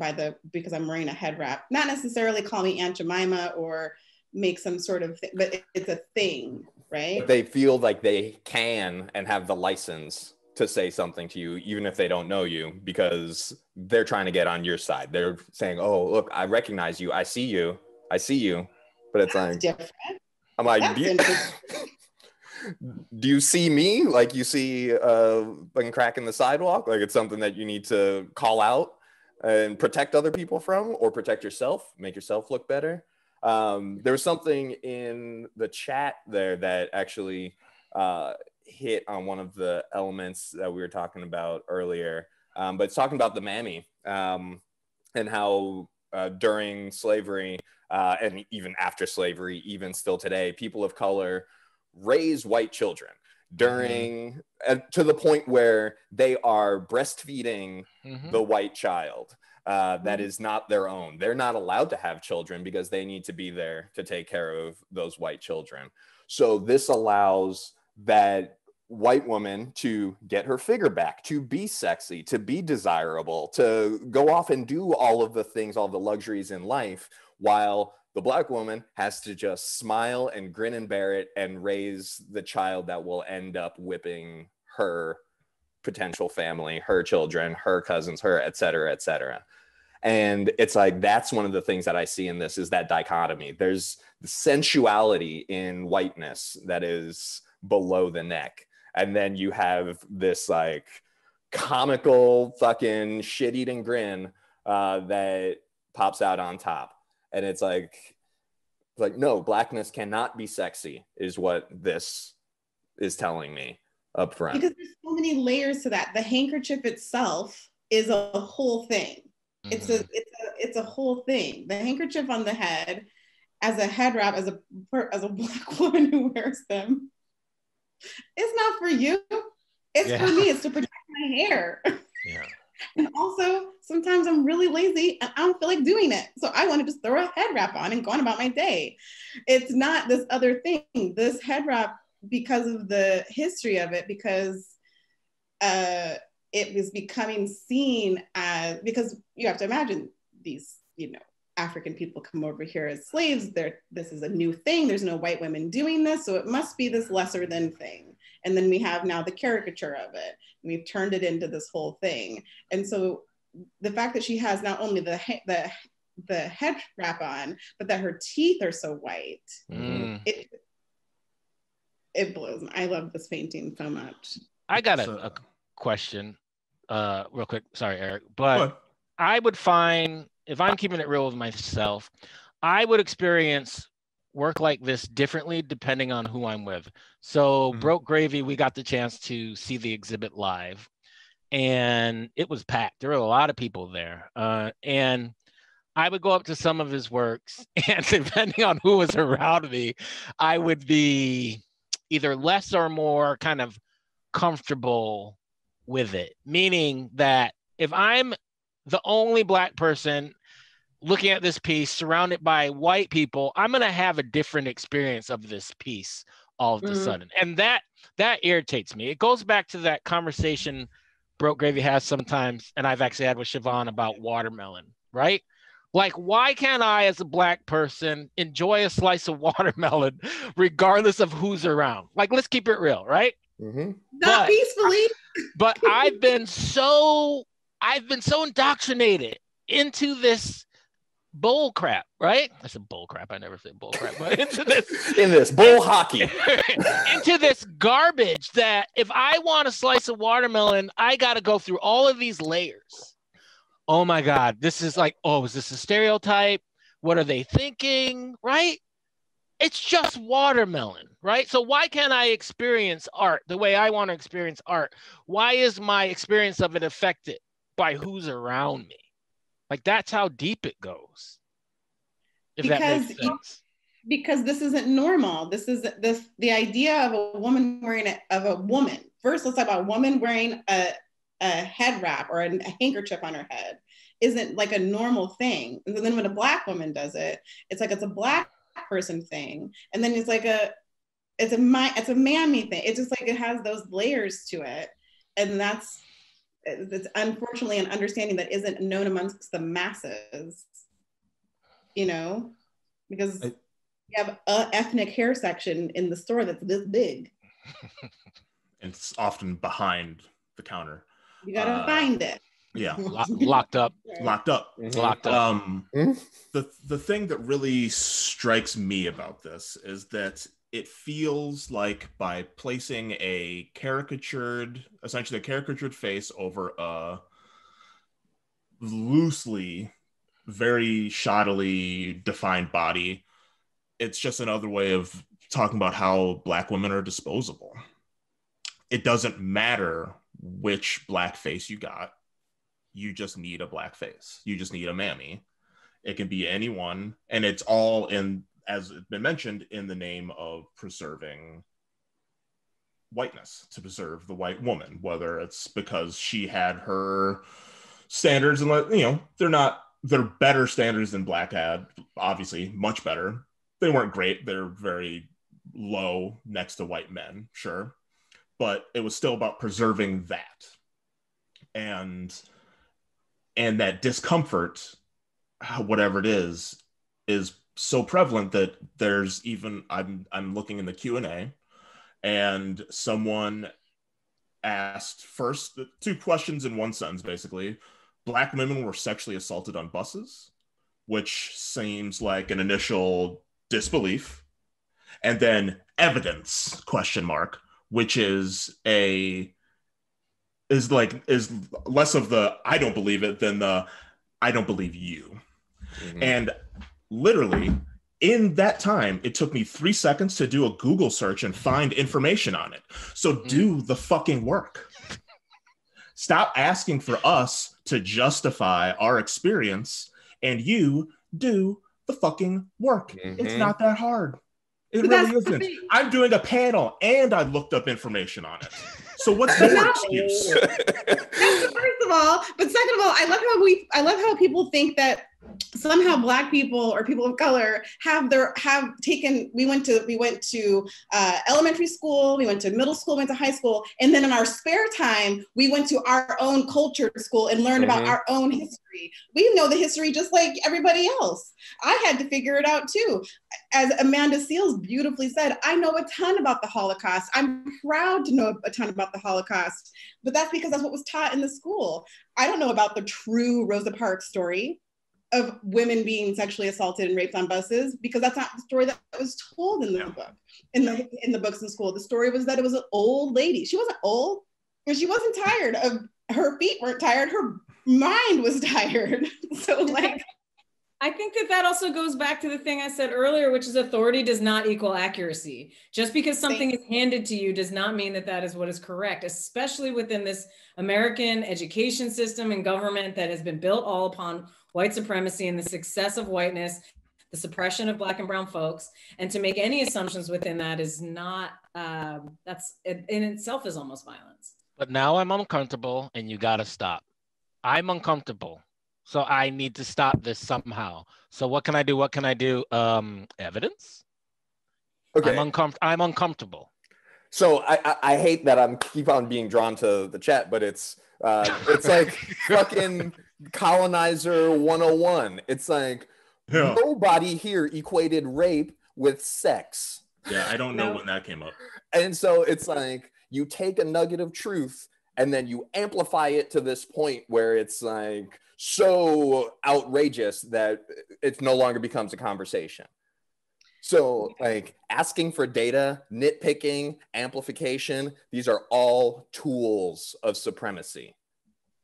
because I'm wearing a head wrap, not necessarily call me Aunt Jemima or make some sort of thing, but it's a thing, right? But they feel like they can and have the license to say something to you, even if they don't know you, because they're trying to get on your side. They're saying, oh, look, I recognize you. I see you. I see you. But it's like, different. I'm like, do you see me? Like you see a crack in the sidewalk? Like it's something that you need to call out and protect other people from, or protect yourself, make yourself look better. There was something in the chat there that actually hit on one of the elements that we were talking about earlier, but it's talking about the mammy and how during slavery and even after slavery, even still today, people of color raise white children during to the point where they are breastfeeding the white child that is not their own. They're not allowed to have children because they need to be there to take care of those white children. So this allows that white woman to get her figure back, to be sexy, to be desirable, to go off and do all of the things, all the luxuries in life, while the Black woman has to just smile and grin and bear it and raise the child that will end up whipping her potential family, her children, her cousins, her, et cetera, et cetera. And it's like, that's one of the things that I see in this, is that dichotomy. There's the sensuality in whiteness that is below the neck. And then you have this like comical fucking shit-eating grin that pops out on top. And it's like, no, blackness cannot be sexy, is what this is telling me up front. Because there's so many layers to that. The handkerchief itself is a whole thing. Mm-hmm. It's a whole thing. The handkerchief on the head, as a head wrap, as a black woman who wears them, it's not for you. It's for me. It's to protect my hair. Yeah. And also, sometimes I'm really lazy and I don't feel like doing it, so I want to just throw a head wrap on and go on about my day. It's not this other thing. This head wrap, because of the history of it, because it was becoming seen as, because you have to imagine these, you know, African people come over here as slaves. This is a new thing. There's no white women doing this, so it must be this lesser than thing. And then we have now the caricature of it. We've turned it into this whole thing. And so the fact that she has not only the head wrap on, but that her teeth are so white, it blows me. I love this painting so much. I got a question real quick. Sorry, Eric. But I would find, if I'm keeping it real with myself, I would experience work like this differently depending on who I'm with. So Broke Gravy, we got the chance to see the exhibit live, and it was packed. There were a lot of people there. And I would go up to some of his works, and depending on who was around me, I would be either less or more kind of comfortable with it. Meaning that if I'm the only black person looking at this piece surrounded by white people, I'm going to have a different experience of this piece all of a sudden. And that irritates me. It goes back to that conversation Broke Gravy has sometimes, and I've actually had with Siobhan, about watermelon, right? Like, why can't I, as a black person, enjoy a slice of watermelon regardless of who's around? Like, let's keep it real, right? Mm-hmm. Not peacefully. But I've been so indoctrinated into this bull crap, right? I said bull crap. I never say bull crap, but into this bull hockey, into this garbage, that if I want a slice of watermelon, I got to go through all of these layers. Oh my God, this is like, oh, is this a stereotype? What are they thinking, right? It's just watermelon, right? So why can't I experience art the way I want to experience art? Why is my experience of it affected by who's around me? Like, that's how deep it goes. If that makes sense. Because this isn't normal. This is the idea of a woman wearing First, let's talk about a woman wearing a head wrap or a handkerchief on her head isn't like a normal thing. And then when a black woman does it, it's like it's a black person thing. And then it's like it's a mammy thing. It's just like it has those layers to it, and that's. It's unfortunately an understanding that isn't known amongst the masses, you know, because you have an ethnic hair section in the store that's this big. It's often behind the counter. You gotta find it. Yeah, locked up. Mm-hmm. Locked up. The thing that really strikes me about this is that it feels like, by placing essentially a caricatured face over a loosely, very shoddily defined body, it's just another way of talking about how black women are disposable. It doesn't matter which black face you got. You just need a black face. You just need a mammy. It can be anyone, and it's all in, as it's been mentioned, in the name of preserving whiteness, to preserve the white woman, whether it's because she had her standards, and, you know, they're better standards than black had, obviously, much better. They weren't great. They're very low next to white men, sure. But it was still about preserving that. And that discomfort, whatever it is so prevalent that there's even, I'm looking in the Q&A, and someone asked first two questions in one sentence, basically. Black women were sexually assaulted on buses, which seems like an initial disbelief. And then evidence, question mark, which is is less of the I don't believe it than the I don't believe you. Mm-hmm. And literally in that time, it took me 3 seconds to do a Google search and find information on it. So do the fucking work. Stop asking for us to justify our experience, and you do the fucking work. Mm-hmm. It's not that hard. It really isn't. I'm doing a panel and I looked up information on it. So what's your excuse? That's first of all, but second of all, I love how people think that somehow Black people or people of color we went to elementary school, we went to middle school, went to high school, and then in our spare time, we went to our own culture school and learned about our own history. We know the history just like everybody else. I had to figure it out too. As Amanda Seals beautifully said, I know a ton about the Holocaust. I'm proud to know a ton about the Holocaust, but that's because that's what was taught in the school. I don't know about the true Rosa Parks story of women being sexually assaulted and raped on buses, because that's not the story that was told in the book, in the books in school. The story was that it was an old lady. She wasn't old, and she wasn't tired. Her feet weren't tired. Her mind was tired. So like, I think that also goes back to the thing I said earlier, which is authority does not equal accuracy. Just because something is handed to you does not mean that that is what is correct, especially within this American education system and government that has been built all upon white supremacy and the success of whiteness, the suppression of Black and brown folks, and to make any assumptions within that is not, that's in itself is almost violence. But now I'm uncomfortable and you gotta stop. I'm uncomfortable, so I need to stop this somehow. So what can I do, what can I do? Evidence? Okay. I'm uncomfortable. So I hate that I keep on being drawn to the chat, but it's like fucking colonizer 101. It's like nobody here equated rape with sex. Yeah, I don't know when that came up. And so it's like you take a nugget of truth and then you amplify it to this point where it's like so outrageous that it no longer becomes a conversation. So like asking for data, nitpicking, amplification, these are all tools of supremacy.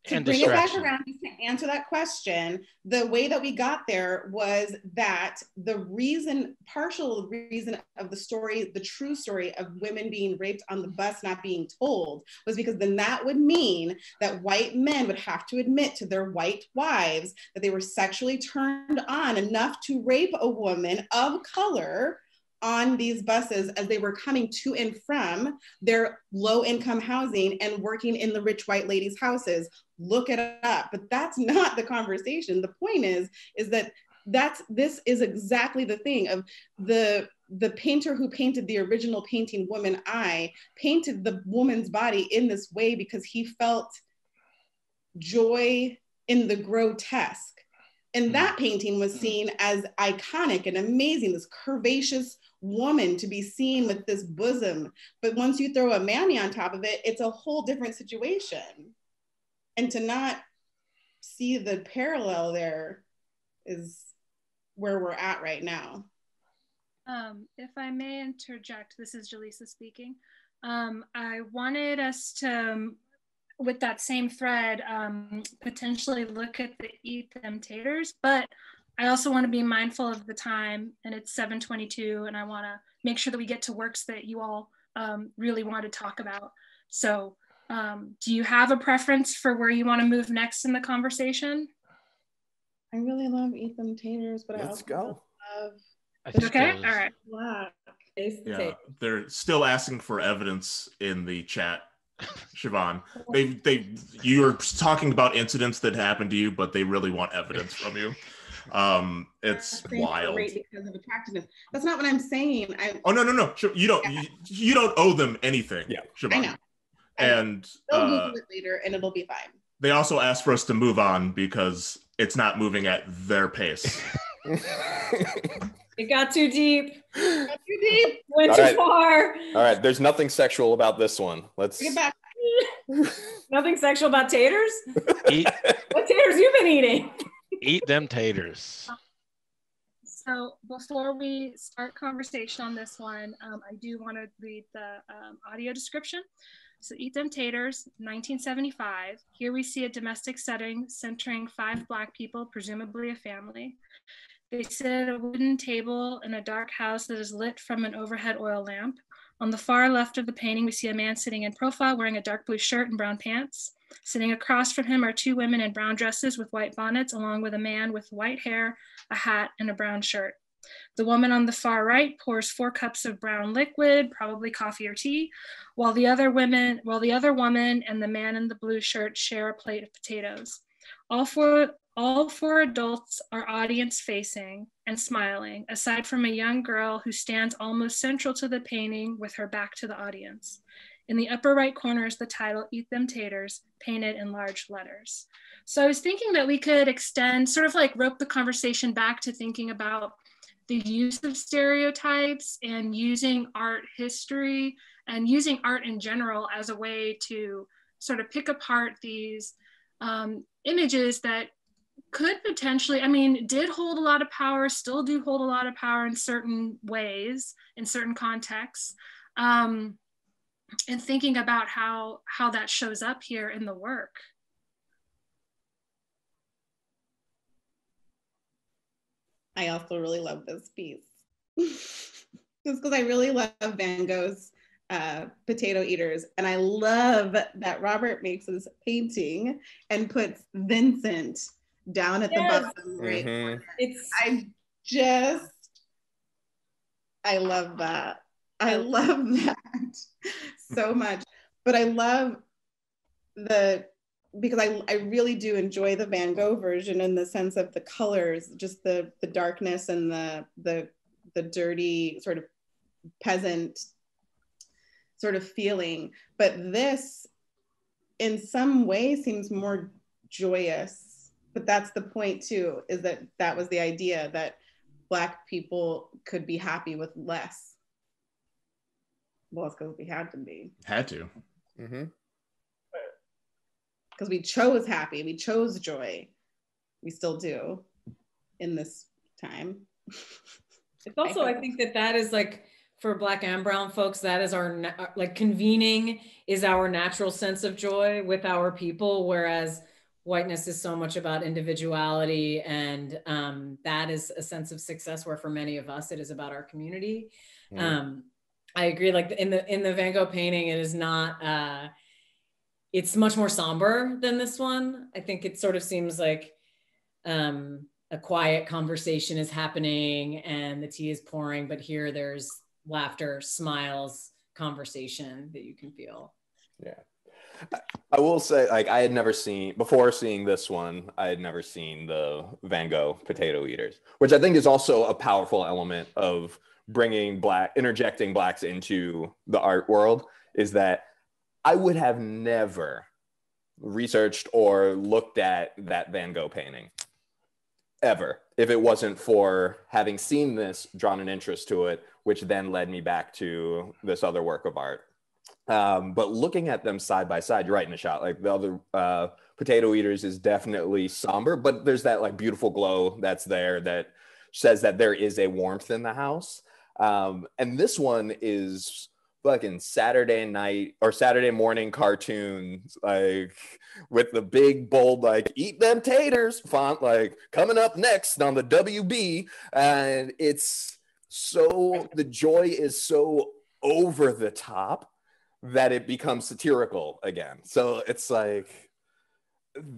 To bring it back around to answer that question, the way that we got there was that the reason, partial reason of the story, the true story of women being raped on the bus not being told was because then that would mean that white men would have to admit to their white wives that they were sexually turned on enough to rape a woman of color on these buses as they were coming to and from their low-income housing and working in the rich white ladies' houses. Look it up. But that's not the conversation. The point is that this is exactly the thing of the painter who painted the original painting, Woman Eye, painted the woman's body in this way because he felt joy in the grotesque. And that painting was seen as iconic and amazing, this curvaceous woman to be seen with this bosom. But once you throw a mammy on top of it, it's a whole different situation. And to not see the parallel there is where we're at right now. If I may interject, this is Jaleesa speaking. I wanted us to, with that same thread, potentially look at the Eat Them Taters, but I also want to be mindful of the time, and it's 7:22, and I want to make sure that we get to works that you all really want to talk about. So do you have a preference for where you want to move next in the conversation? I really love Eat Them Taters, but okay, all right. Wow. Yeah, they're still asking for evidence in the chat. Siobhan, you're talking about incidents that happened to you, but they really want evidence from you. It's wild. Because of attractiveness. That's not what I'm saying. Oh no! You don't owe them anything. Yeah, Siobhan. I know. And they'll Google it later, and it'll be fine. They also asked for us to move on because it's not moving at their pace. It got too deep. Went too far. All right. There's nothing sexual about this one. Let's get back. Nothing sexual about taters? What taters you been eating? Eat them taters. So before we start conversation on this one, I do want to read the audio description. So Eat Them Taters, 1975. Here we see a domestic setting centering 5 Black people, presumably a family. They sit at a wooden table in a dark house that is lit from an overhead oil lamp. On the far left of the painting, we see a man sitting in profile wearing a dark blue shirt and brown pants. Sitting across from him are 2 women in brown dresses with white bonnets, along with a man with white hair, a hat, and a brown shirt. The woman on the far right pours 4 cups of brown liquid, probably coffee or tea, while the other woman and the man in the blue shirt share a plate of potatoes. All four adults are audience facing and smiling, aside from a young girl who stands almost central to the painting with her back to the audience. In the upper right corner is the title, Eat Them Taters, painted in large letters. So I was thinking that we could extend, sort of like rope the conversation back to thinking about the use of stereotypes and using art history and using art in general as a way to sort of pick apart these images that could potentially, I mean, did hold a lot of power, still do hold a lot of power in certain ways, in certain contexts, and thinking about how that shows up here in the work. I also really love this piece. Just because I really love Van Gogh's potato eaters. And I love that Robert makes this painting and puts Vincent down at the bottom right corner. I love that. I love that so much. But I love because I really do enjoy the Van Gogh version in the sense of the colors, just the darkness and the dirty sort of peasant sort of feeling. But this in some way seems more joyous, but that's the point too, is that was the idea that Black people could be happy with less. Well, it's because we had to be. Had to. Mm-hmm. Because we chose happy, we chose joy. We still do in this time. It's also, I think that is like, for Black and brown folks, that is our, like, convening is our natural sense of joy with our people, whereas whiteness is so much about individuality, and that is a sense of success, where for many of us, it is about our community. Mm. I agree, like in the Van Gogh painting, it is not, it's much more somber than this one. I think it sort of seems like a quiet conversation is happening and the tea is pouring, but here there's laughter, smiles, conversation that you can feel. Yeah. I will say, like, I had never seen, before seeing this one, I had never seen the Van Gogh potato eaters, which I think is also a powerful element of bringing interjecting Blacks into the art world, is that I would have never researched or looked at that Van Gogh painting ever if it wasn't for having seen this, drawn an interest to it, which then led me back to this other work of art. But looking at them side by side, you're right, Nishat, like the other potato eaters is definitely somber, but there's that like beautiful glow that's there that says that there is a warmth in the house. And this one is fucking Saturday night or Saturday morning cartoons, like with the big bold like Eat Them Taters font, like coming up next on the WB. And it's so, the joy is so over the top that it becomes satirical again. So it's like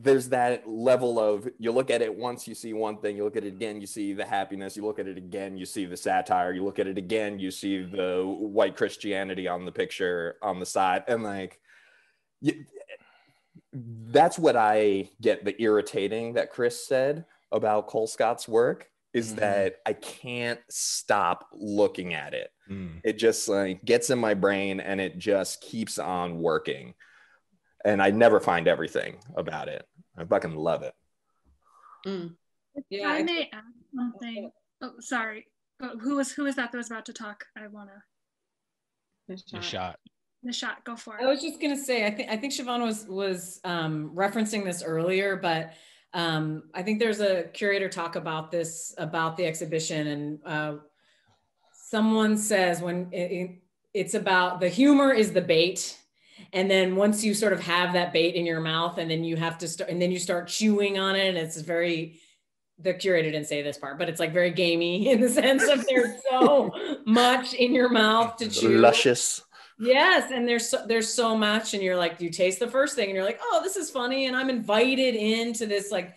there's that level of, you look at it once, you see one thing, you look at it again, you see the happiness, you look at it again, you see the satire, you look at it again, you see the white Christianity on the picture on the side. And like, that's what I get the irritating that Chris said about Colescott's work, is that I can't stop looking at it. It just like gets in my brain and it just keeps on working. And I never find everything about it. I fucking love it. Yeah, I may add something. Oh, sorry. Who was that was about to talk? I wanna. Nishat. Nishat, go for it. I was just going to say, I think Siobhan was referencing this earlier, but I think there's a curator talk about this, about the exhibition, and someone says when it's about the humor is the bait. And then once you sort of have that bait in your mouth, and then you have to start, and then you start chewing on it, and it's very, the curator didn't say this part, but it's like very gamey in the sense of there's so much in your mouth to chew. Luscious. Yes, and there's so much, and you're like, you taste the first thing, and you're like, oh, this is funny, and I'm invited into this like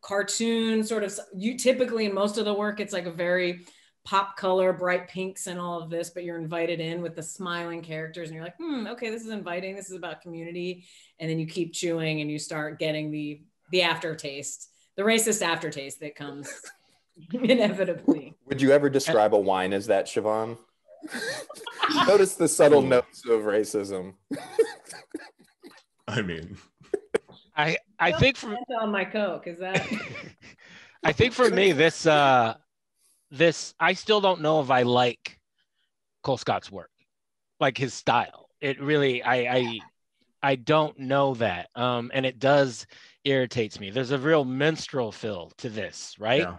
cartoon sort of. You typically in most of the work, it's like a very pop color, bright pinks and all of this, but you're invited in with the smiling characters and you're like, okay, this is inviting, this is about community. And then you keep chewing and you start getting the aftertaste, the racist aftertaste that comes inevitably. Would you ever describe a wine as that, Siobhan? Notice the subtle notes of racism. I mean, I think for on my Coke, is that? I think for me, this I still don't know if I like Colescott's work, like his style. It really, I don't know that, and it does irritates me. There's a real minstrel feel to this, right? Yeah.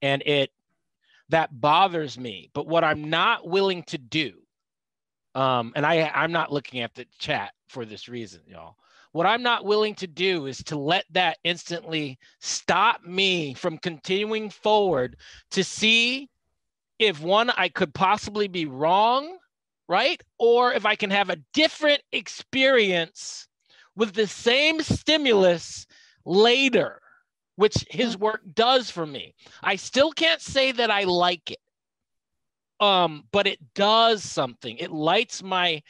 And that bothers me. But what I'm not willing to do, and I'm not looking at the chat for this reason, y'all. What I'm not willing to do is to let that instantly stop me from continuing forward to see if one, I could possibly be wrong, right? Or if I can have a different experience with the same stimulus later, which his work does for me. I still can't say that I like it, but it does something. It lights my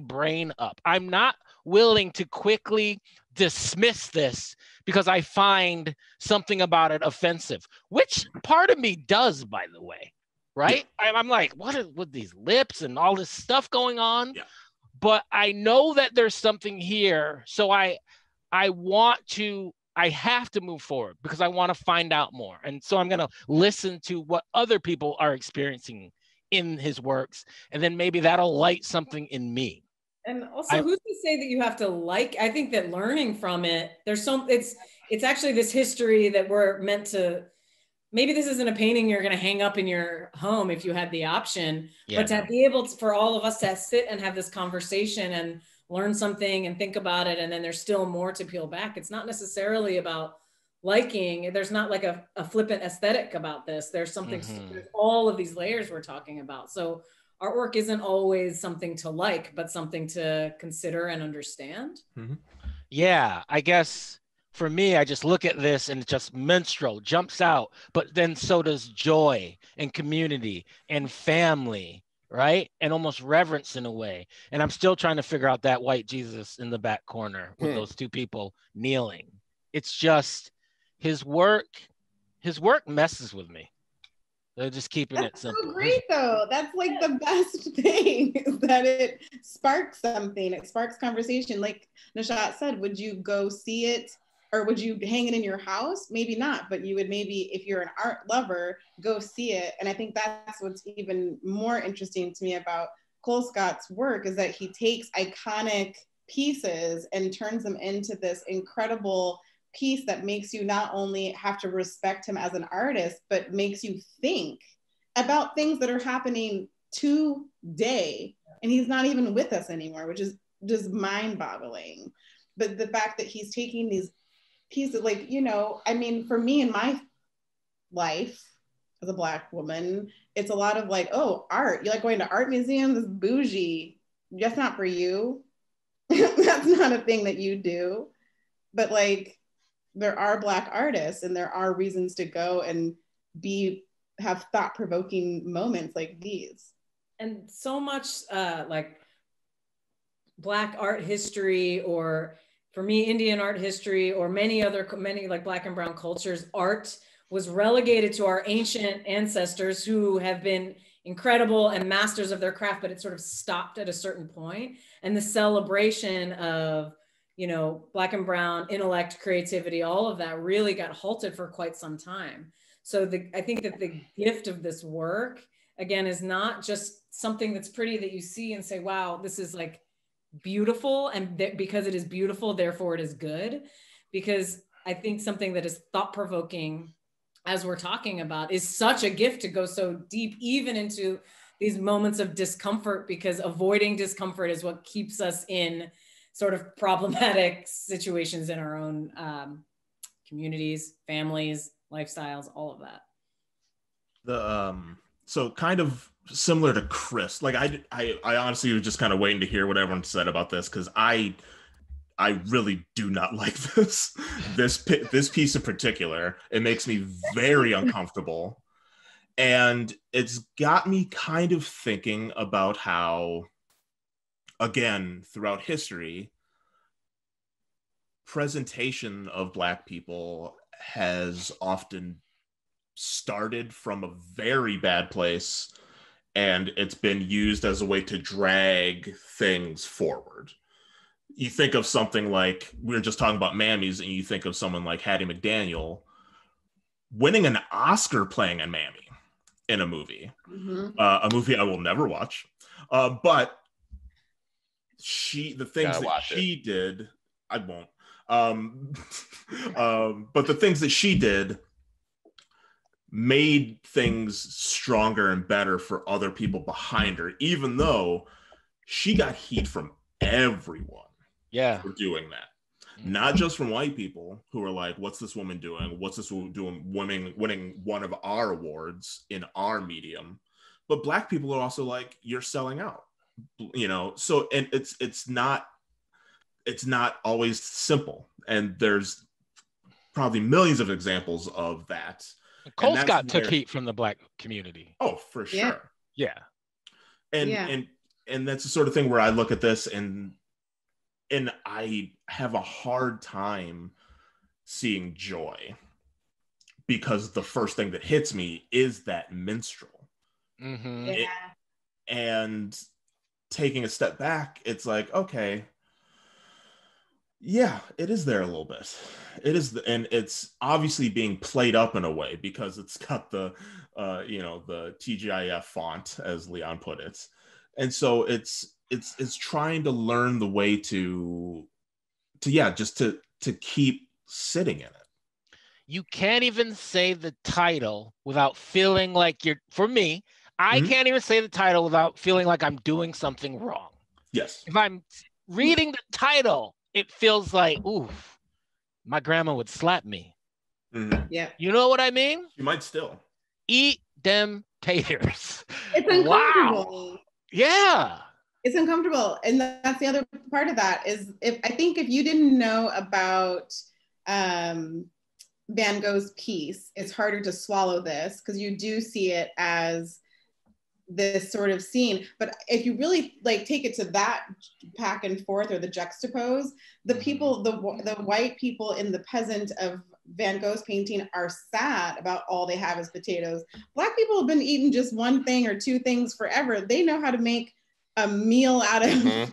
brain up. I'm not willing to quickly dismiss this because I find something about it offensive, which part of me does, by the way, right? Yeah. I'm like, what is with these lips and all this stuff going on? Yeah. But I know that there's something here. So I have to move forward because I want to find out more. And so I'm going to listen to what other people are experiencing in his works. And then maybe that'll light something in me. And also, who's to say that you have to like? I think that learning from it, it's actually this history that we're meant to. Maybe this isn't a painting you're going to hang up in your home if you had the option, yeah. But to be able to, for all of us to sit and have this conversation and learn something and think about it, and then there's still more to peel back. It's not necessarily about liking. There's not like a flippant aesthetic about this. There's something. Mm-hmm. There's all of these layers we're talking about. So. Artwork isn't always something to like, but something to consider and understand. Mm-hmm. Yeah, I guess for me, I just look at this and just minstrel jumps out, but then so does joy and community and family, right? And almost reverence in a way. And I'm still trying to figure out that white Jesus in the back corner with those two people kneeling. It's just his work messes with me. They're just keeping it simple. That's so great though. That's like the best thing is that it sparks something. It sparks conversation. Like Nishat said, would you go see it or would you hang it in your house? Maybe not, but you would maybe, if you're an art lover, go see it. And I think that's what's even more interesting to me about Colescott's work is that he takes iconic pieces and turns them into this incredible piece that makes you not only have to respect him as an artist, but makes you think about things that are happening today. And he's not even with us anymore, which is just mind-boggling. But the fact that he's taking these pieces, like, you know, I mean, for me in my life as a Black woman, it's a lot of like, oh, art. You like going to art museums? It's bougie. That's not for you. That's not a thing that you do. But like, there are Black artists and there are reasons to go and have thought-provoking moments like these. And so much like Black art history, or for me, Indian art history, or many like Black and brown cultures, art was relegated to our ancient ancestors who have been incredible and masters of their craft, but it sort of stopped at a certain point. And the celebration of, you know, Black and brown intellect, creativity, all of that really got halted for quite some time. So I think that the gift of this work, again, is not just something that's pretty that you see and say, wow, this is like beautiful. And because it is beautiful, therefore it is good. Because I think something that is thought-provoking, as we're talking about, is such a gift to go so deep, even into these moments of discomfort, because avoiding discomfort is what keeps us in sort of problematic situations in our own communities, families, lifestyles, all of that. So kind of similar to Chris, like I honestly was just kind of waiting to hear what everyone said about this, because I really do not like this piece in particular. It makes me very uncomfortable. And it's got me kind of thinking about how, again, throughout history, presentation of Black people has often started from a very bad place, and it's been used as a way to drag things forward. You think of something like, we were just talking about Mammies, and you think of someone like Hattie McDaniel winning an Oscar playing a Mammy in a movie, a movie I will never watch. But the things that she did made things stronger and better for other people behind her, even though she got heat from everyone. Yeah, for doing that, not just from white people who are like, "What's this woman doing? What's this woman doing? Women winning one of our awards in our medium," but Black people are also like, "You're selling out," you know. So, and it's not always simple, and there's probably millions of examples of that. Colescott took heat from the Black community. Oh, for sure. Yeah, and that's the sort of thing where I look at this and I have a hard time seeing joy, because the first thing that hits me is that minstrel. Mm-hmm. Yeah. And taking a step back, it's like, okay, yeah, it is there a little bit. It is, and it's obviously being played up in a way, because it's got the, the TGIF font, as Leon put it. And so it's trying to learn the way to keep sitting in it. You can't even say the title without feeling like I can't even say the title without feeling like I'm doing something wrong. Yes. If I'm reading the title, it feels like, ooh, my grandma would slap me. Mm-hmm. Yeah. You know what I mean? You might still. Eat them taters. It's uncomfortable. Wow. Yeah. It's uncomfortable, and that's the other part of that is, if you didn't know about Van Gogh's piece, it's harder to swallow this, because you do see it as this sort of scene. But if you really like take it to that back and forth, or the juxtapose, the people, the white people in the peasant of Van Gogh's painting are sad about all they have is potatoes. Black people have been eating just one thing or two things forever. They know how to make a meal out of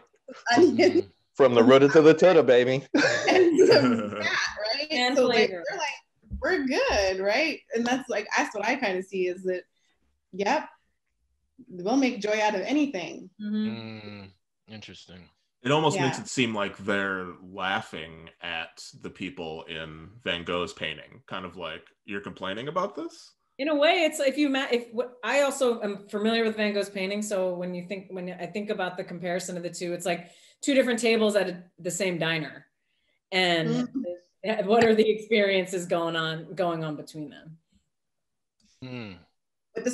onions. From the rota to the tota, baby. And some fat, right? And so like, they're like, we're good, right? And that's what I kind of see, is that, yep, we'll make joy out of anything. Mm-hmm. Interesting. It almost makes it seem like they're laughing at the people in Van Gogh's painting, kind of like, you're complaining about this? In a way, it's I also am familiar with Van Gogh's painting, so when I think about the comparison of the two, it's like two different tables at the same diner, and what are the experiences going on between them? Mm. With the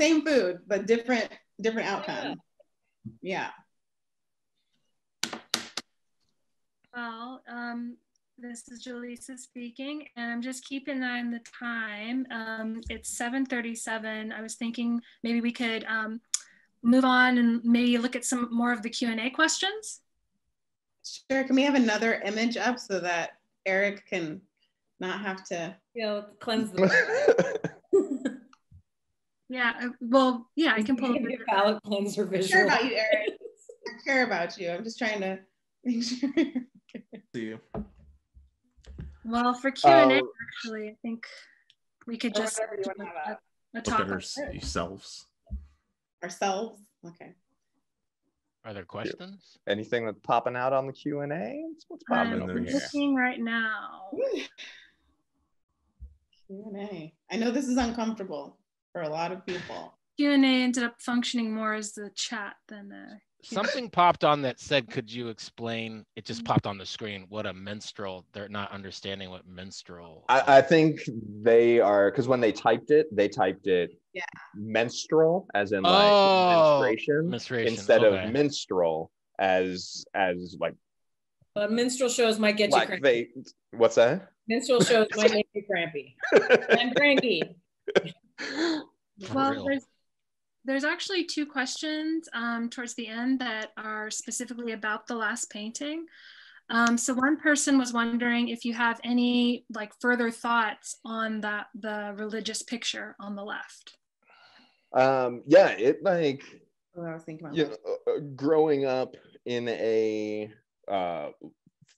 same food, but different outcome. Yeah. Well, this is Jaleesa speaking, and I'm just keeping an eye on the time. It's 7:37. I was thinking maybe we could move on and maybe look at some more of the Q&A questions. Sure. Can we have another image up so that Eric can not have to cleanse the Yeah. Well, yeah, I can pull up your palette cleanser visual. I care about you, Eric. I care about you. I'm just trying to make sure. See you. Well, for Q&A, actually, I think we could just do a topic. Yourselves. ourselves. Okay. Are there questions? Anything that's popping out on the Q&A? What's popping over here? I'm looking right now. Q&A. I know this is uncomfortable for a lot of people. Q&A ended up functioning more as the chat than the... Something popped on that said, could you explain, it just popped on the screen, what a minstrel, they're not understanding what minstrel. I think they are, because when they typed it menstrual, as in like menstruation instead of minstrel as like. But minstrel shows might get like you cranky. What's that? Minstrel shows might make you cranky. I'm cranky. Well, there's actually two questions towards the end that are specifically about the last painting. So one person was wondering if you have any like further thoughts on that, the religious picture on the left. Yeah, it like, I was thinking about growing up in a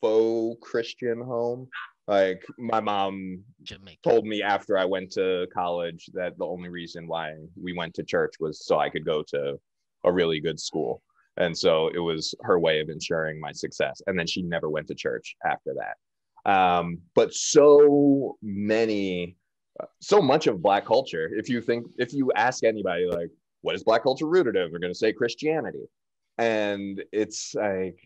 faux Christian home, like my mom told me after I went to college that the only reason why we went to church was so I could go to a really good school. And so it was her way of ensuring my success. And then she never went to church after that. But so much of Black culture, if you ask anybody, like, what is Black culture rooted in? They're going to say Christianity. And it's like,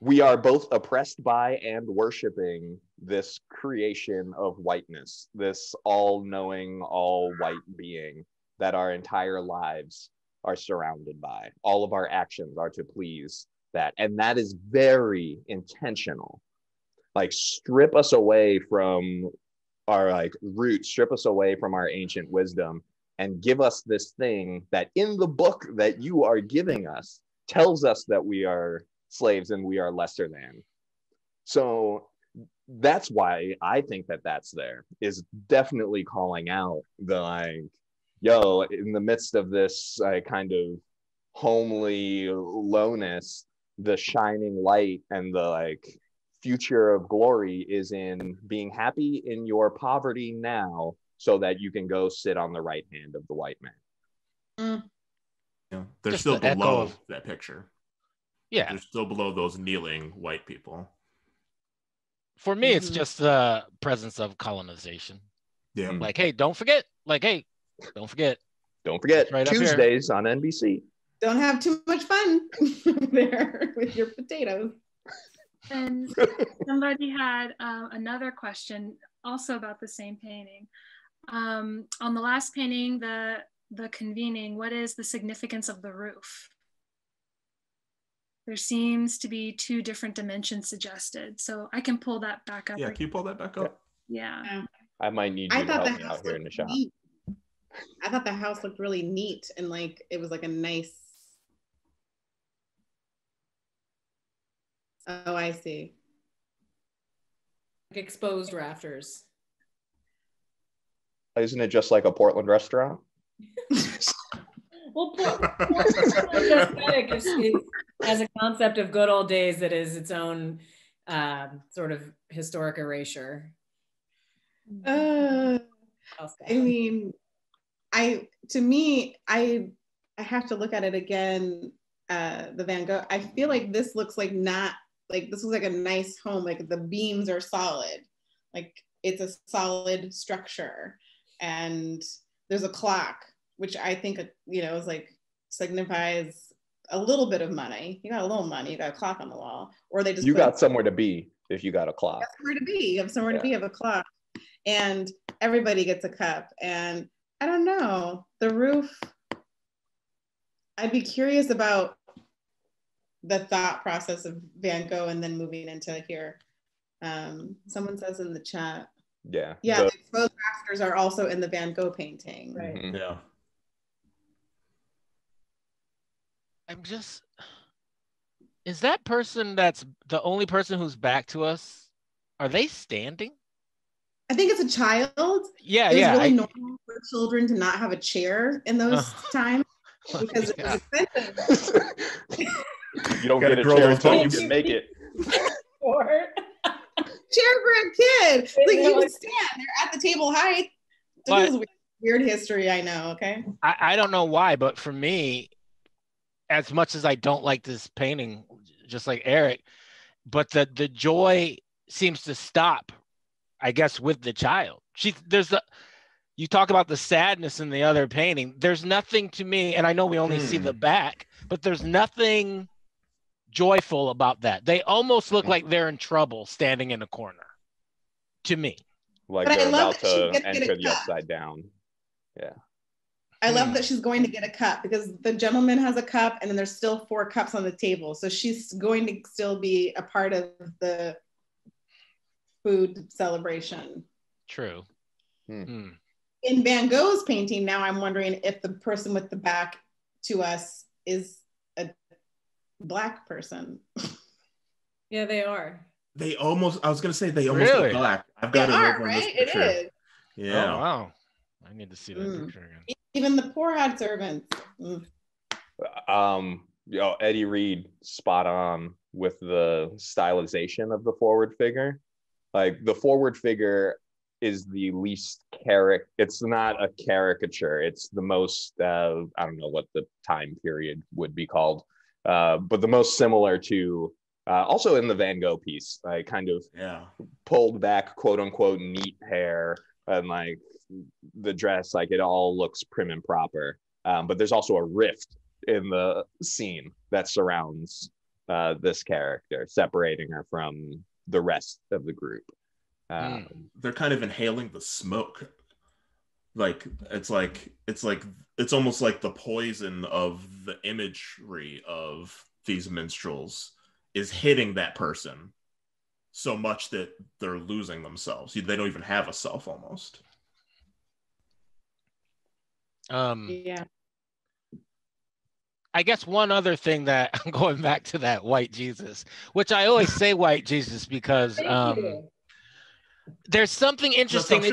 we are both oppressed by and worshiping this creation of whiteness, this all-knowing, all-white being that our entire lives are surrounded by. All of our actions are to please that. And that is very intentional. Like, strip us away from our like roots, strip us away from our ancient wisdom, and give us this thing that in the book that you are giving us tells us that we are slaves and we are lesser than. So that's why I think that that's there, is definitely calling out the like, yo, in the midst of this kind of homely lowness, the shining light and the like future of glory is in being happy in your poverty now so that you can go sit on the right hand of the white man. Yeah, they're just still below that picture. Yeah, they're still below those kneeling white people. For me, it's just the presence of colonization. Yeah, like, hey, don't forget. Like, hey, don't forget. Don't forget. Right, Tuesdays on NBC. Don't have too much fun there with your potatoes. And somebody had another question also about the same painting. On the last painting, the convening, what is the significance of the roof? There seems to be two different dimensions suggested. So I can pull that back up. Yeah, can you pull that back up? Yeah. I might need you to help me out here in the shop. I thought the house looked really neat and like, it was like a nice. Oh, I see. Like exposed rafters. Isn't it just like a Portland restaurant? Well, Portland's aesthetic is, as a concept of good old days, that is its own sort of historic erasure. I mean, to me, I have to look at it again. The Van Gogh. I feel like this looks like not like this was like a nice home. Like the beams are solid. Like it's a solid structure, and there's a clock, which I think is like signifies a little bit of money. You got a little money, you got a clock on the wall, or they just you got somewhere to be if you got a clock. You have somewhere to be, you have a clock, and everybody gets a cup. And I don't know, the roof, I'd be curious about the thought process of Van Gogh and then moving into here. Someone says in the chat, yeah, the exposed rafters are also in the Van Gogh painting, right? Mm-hmm. Yeah. I'm just, is that person that's the only person who's back to us, are they standing? I think it's a child. Yeah, It was really normal for children to not have a chair in those times because it was expensive. You don't get a chair until you can make it. Chair for a kid. Like you can stand. They're at the table height. But Weird history, I know, okay? I don't know why, but for me, as much as I don't like this painting, just like Eric, but the joy seems to stop, I guess, with the child. You talk about the sadness in the other painting. There's nothing to me, and I know we only see the back, but there's nothing joyful about that. They almost look like they're in trouble standing in a corner, to me. Like they're about to enter the upside down. Yeah. I love that she's going to get a cup, because the gentleman has a cup and then there's still 4 cups on the table. So she's going to still be a part of the food celebration. True. Mm. In Van Gogh's painting, now I'm wondering if the person with the back to us is a Black person. Yeah, they are. They almost, I was going to say they almost look Black. I've got it right? This picture. It is. Yeah. Oh, wow. I need to see that picture again. Even the poor hot servants. Yo, Eddie Reed, spot on with the stylization of the forward figure. Like the forward figure is the least it's not a caricature. It's the most, I don't know what the time period would be called, but the most similar to, also in the Van Gogh piece, like kind of pulled back, quote unquote, neat hair and like, the dress, like it all looks prim and proper, but there's also a rift in the scene that surrounds this character, separating her from the rest of the group. They're kind of inhaling the smoke, like it's almost like the poison of the imagery of these minstrels is hitting that person so much that they're losing themselves. They don't even have a self, almost. I guess one other thing that I'm going back to that white Jesus, which I always say white Jesus because there's something interesting. It's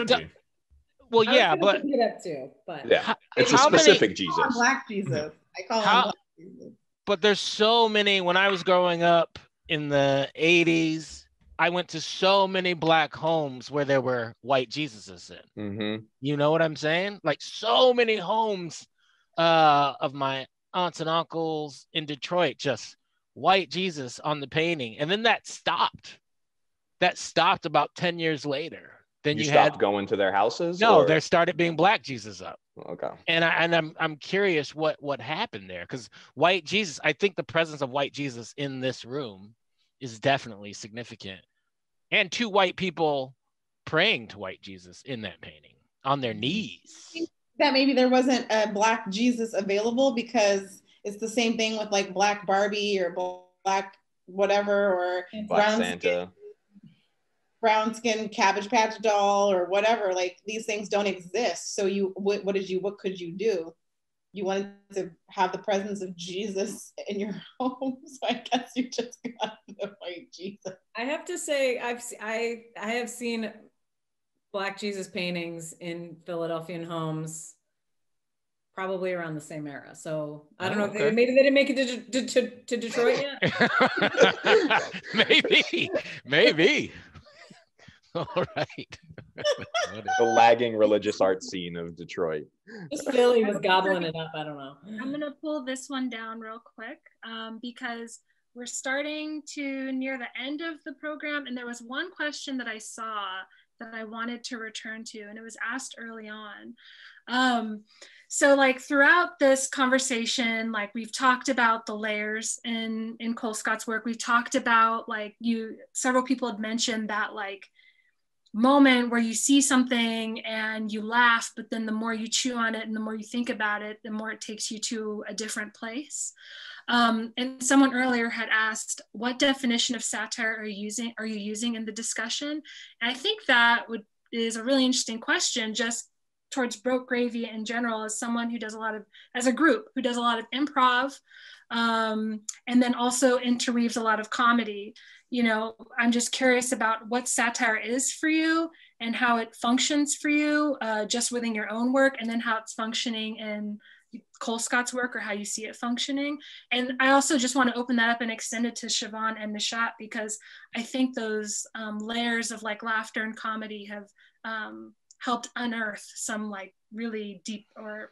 a specific Jesus. Black Jesus. I call him Black Jesus. But there's so many. When I was growing up in the 80s, I went to so many Black homes where there were white Jesuses in. You know what I'm saying? Like so many homes of my aunts and uncles in Detroit, just white Jesus on the painting. And then that stopped. That stopped about 10 years later. Then you stopped going to their houses? No, there started being Black Jesus up. Okay. And I'm curious what happened there, because white Jesus, I think the presence of white Jesus in this room is definitely significant, and 2 white people praying to white Jesus in that painting on their knees. I think that maybe there wasn't a Black Jesus available, because it's the same thing with like Black Barbie or Black whatever, or Black Santa, brown skin Cabbage Patch doll or whatever. Like these things don't exist, so what could you do? You wanted to have the presence of Jesus in your home, so I guess you just got the white Jesus. I have to say, I have seen Black Jesus paintings in Philadelphian homes, probably around the same era. So I don't know if maybe they didn't make it to Detroit yet. maybe. All right. The lagging religious art scene of Detroit. Just Philly was gobbling it up, I don't know. I'm gonna pull this one down real quick because we're starting to near the end of the program, and there was one question that I saw that I wanted to return to, and it was asked early on. So like throughout this conversation, like we've talked about the layers in Colescott's work. We've talked about like several people had mentioned that like moment where you see something and you laugh, but then the more you chew on it and the more you think about it, the more it takes you to a different place. And someone earlier had asked, what definition of satire are you using in the discussion? And I think that is a really interesting question just towards Broke Gravy in general, as someone who does as a group who does a lot of improv, and then also interweaves a lot of comedy. You know, I'm just curious about what satire is for you and how it functions for you just within your own work, and then how it's functioning in Colescott's work, or how you see it functioning. And I also just want to open that up and extend it to Siobhan and Nishat, because I think those layers of like laughter and comedy have helped unearth some like really deep or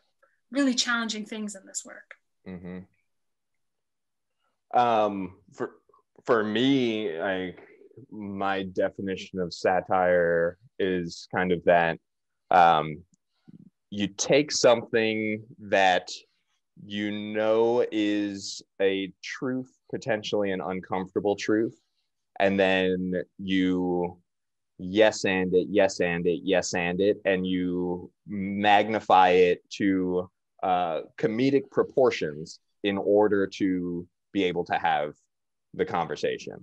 really challenging things in this work. Mm-hmm. For me, my definition of satire is kind of that you take something that you know is a truth, potentially an uncomfortable truth, and then you yes and it, and you magnify it to comedic proportions in order to be able to have the conversation.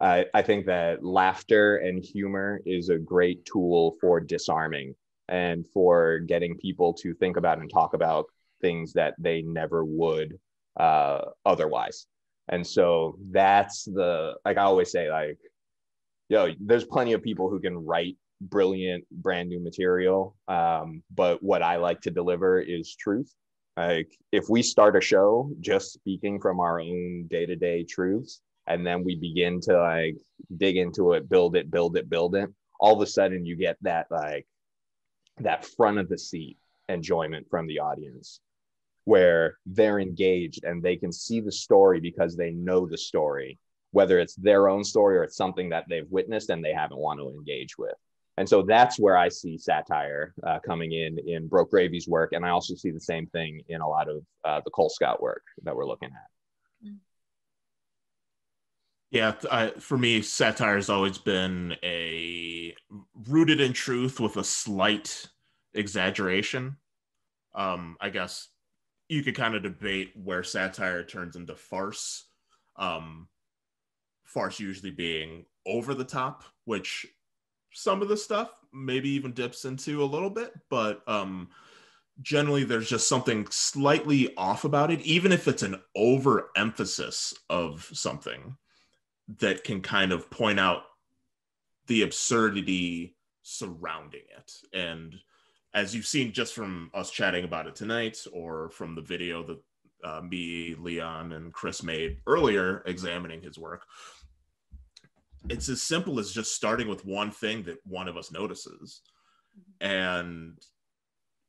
I think that laughter and humor is a great tool for disarming and for getting people to think about and talk about things that they never would otherwise. And so that's the, I always say, there's plenty of people who can write brilliant, brand new material. But what I like to deliver is truth. If we start a show just speaking from our own day-to-day truths, and then we begin to dig into it, build it, all of a sudden you get that that front of the seat enjoyment from the audience, where they're engaged and they can see the story because they know the story, whether it's their own story or it's something that they've witnessed and they haven't want to engage with. And so that's where I see satire coming in Broke Gravy's work. And I also see the same thing in a lot of the Colescott work that we're looking at. Mm-hmm. Yeah, for me, satire has always been rooted in truth with a slight exaggeration. I guess you could kind of debate where satire turns into farce. Farce usually being over the top, which some of the stuff maybe even dips into a little bit, but generally there's just something slightly off about it, even if it's an overemphasis of something, that can kind of point out the absurdity surrounding it. And as you've seen just from us chatting about it tonight, or from the video that me, Leon, and Chris made earlier examining his work, it's as simple as just starting with one thing that one of us notices, and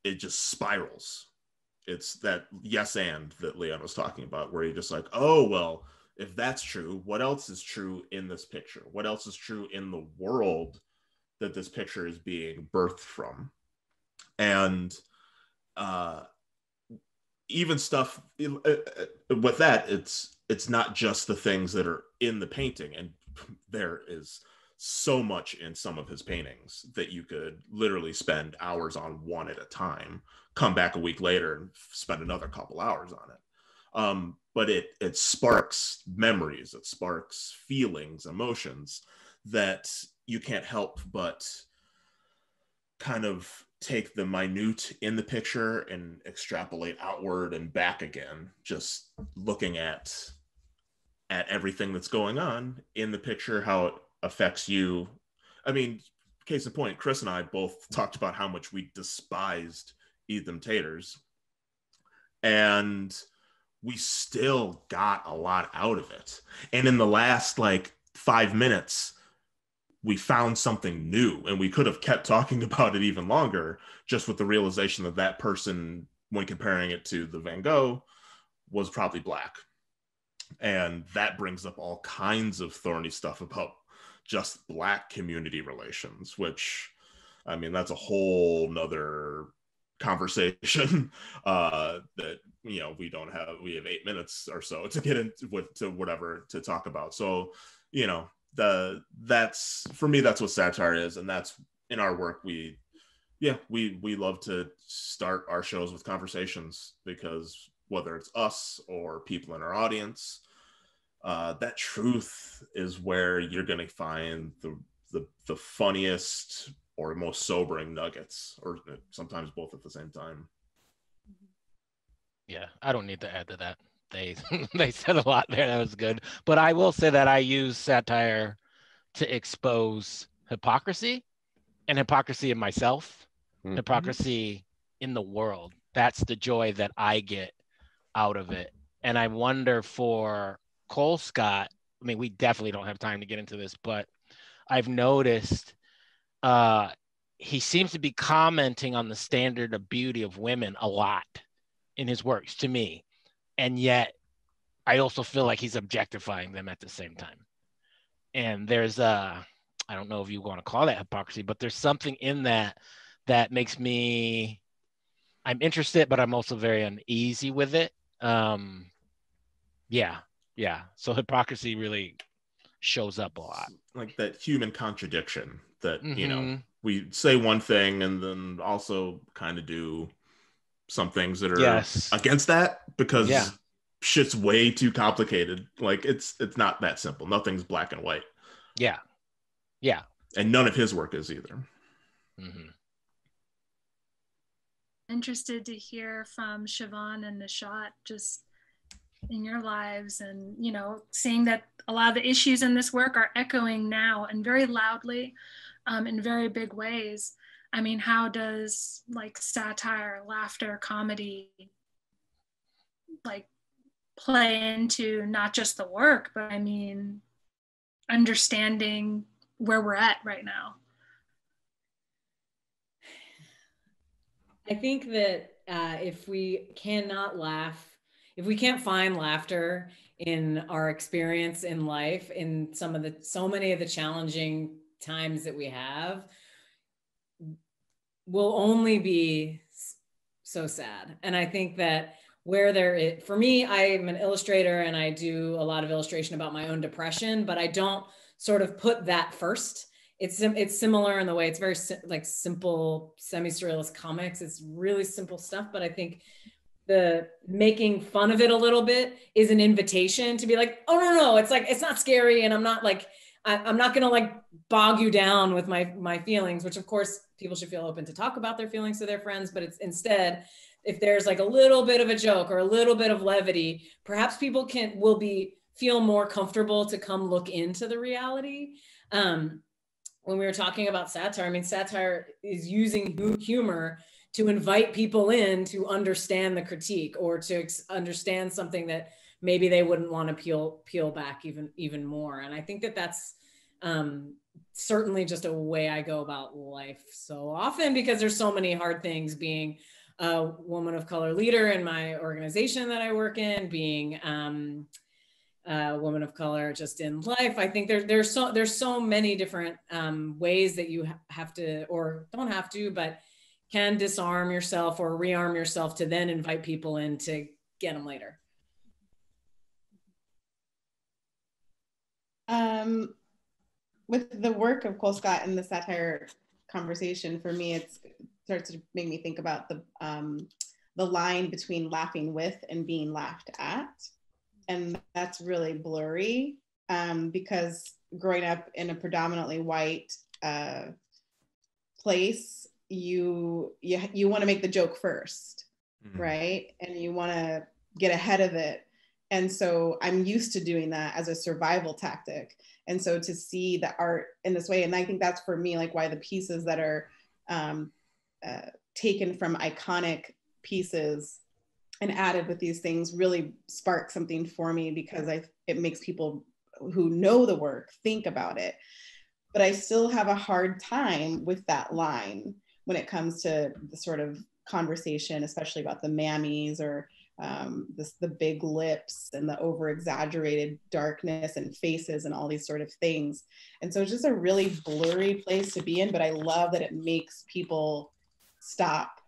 it just spirals. It's that yes and that Leon was talking about, where you're just like, oh, well, if that's true, what else is true in this picture? What else is true in the world that this picture is being birthed from? And even stuff with that, it's not just the things that are in the painting. And there is so much in some of his paintings that you could literally spend hours on one at a time, come back a week later and spend another couple hours on it. But it sparks memories, it sparks feelings, emotions that you can't help but kind of take the minute in the picture and extrapolate outward and back again, just looking at everything that's going on in the picture, how it affects you. I mean, case in point, Chris and I both talked about how much we despised Eat Them Taters, and we still got a lot out of it. And in the last 5 minutes, we found something new, and we could have kept talking about it even longer, just with the realization that that person, when comparing it to the Van Gogh, was probably Black. And that brings up all kinds of thorny stuff about just Black community relations, which, I mean, that's a whole nother conversation that, you know, we have 8 minutes or so to get into whatever to talk about. So, you know, that's for me, that's what satire is. And that's in our work. We love to start our shows with conversations, because whether it's us or people in our audience, that truth is where you're going to find the funniest or most sobering nuggets, or sometimes both at the same time. Yeah, I don't need to add to that. They said a lot there. That was good. But I will say that I use satire to expose hypocrisy, and hypocrisy in myself, mm-hmm. hypocrisy in the world. That's the joy that I get out of it. And I wonder for Colescott, I mean, we definitely don't have time to get into this, but I've noticed he seems to be commenting on the standard of beauty of women a lot in his works to me. And yet I also feel like he's objectifying them at the same time. And there's I don't know if you want to call that hypocrisy, but there's something in that that makes me, I'm interested, but I'm also very uneasy with it. Yeah. So hypocrisy really shows up a lot. Like that human contradiction that, you know, we say one thing and then also kind of do some things that are against that because shit's way too complicated. Like it's not that simple. Nothing's black and white. Yeah. And none of his work is either. Interested to hear from Siobhan and Nishat just in your lives and, you know, seeing that a lot of the issues in this work are echoing now and very loudly in very big ways. I mean, how does like satire, laughter, comedy, like play into not just the work, but I mean, understanding where we're at right now? I think that if we cannot laugh, if we can't find laughter in our experience in life, in some of the, so many of the challenging times that we have, we'll only be so sad. And I think that where there is, for me, I'm an illustrator and I do a lot of illustration about my own depression, but I don't sort of put that first. It's similar in the way it's very like simple semi-surrealist comics. It's really simple stuff, but I think the making fun of it a little bit is an invitation to be like, oh no, it's like, it's not scary. And I'm not like, I'm not gonna like bog you down with my feelings, which of course people should feel open to talk about their feelings to their friends, but it's instead, if there's like a little bit of a joke or a little bit of levity, perhaps people will feel more comfortable to come look into the reality. When we were talking about satire, I mean, satire is using humor to invite people in to understand the critique or to understand something that maybe they wouldn't want to peel back even more. And I think that that's certainly just a way I go about life so often, because there's so many hard things, being a woman of color leader in my organization that I work in, being a woman of color just in life. I think there's so many different ways that you have to, or don't have to, but can disarm yourself or rearm yourself to then invite people in to get them later. With the work of Colescott and the satire conversation, for me, it starts to make me think about the line between laughing with and being laughed at. And that's really blurry because growing up in a predominantly white place, you want to make the joke first, right? And you want to get ahead of it. And so I'm used to doing that as a survival tactic. And so to see the art in this way, and I think that's for me, like why the pieces that are taken from iconic pieces and added with these things really spark something for me, because it makes people who know the work think about it. But I still have a hard time with that line when it comes to the sort of conversation, especially about the mammies or the big lips and the over-exaggerated darkness and faces and all these sort of things. And so it's just a really blurry place to be in, but I love that it makes people stop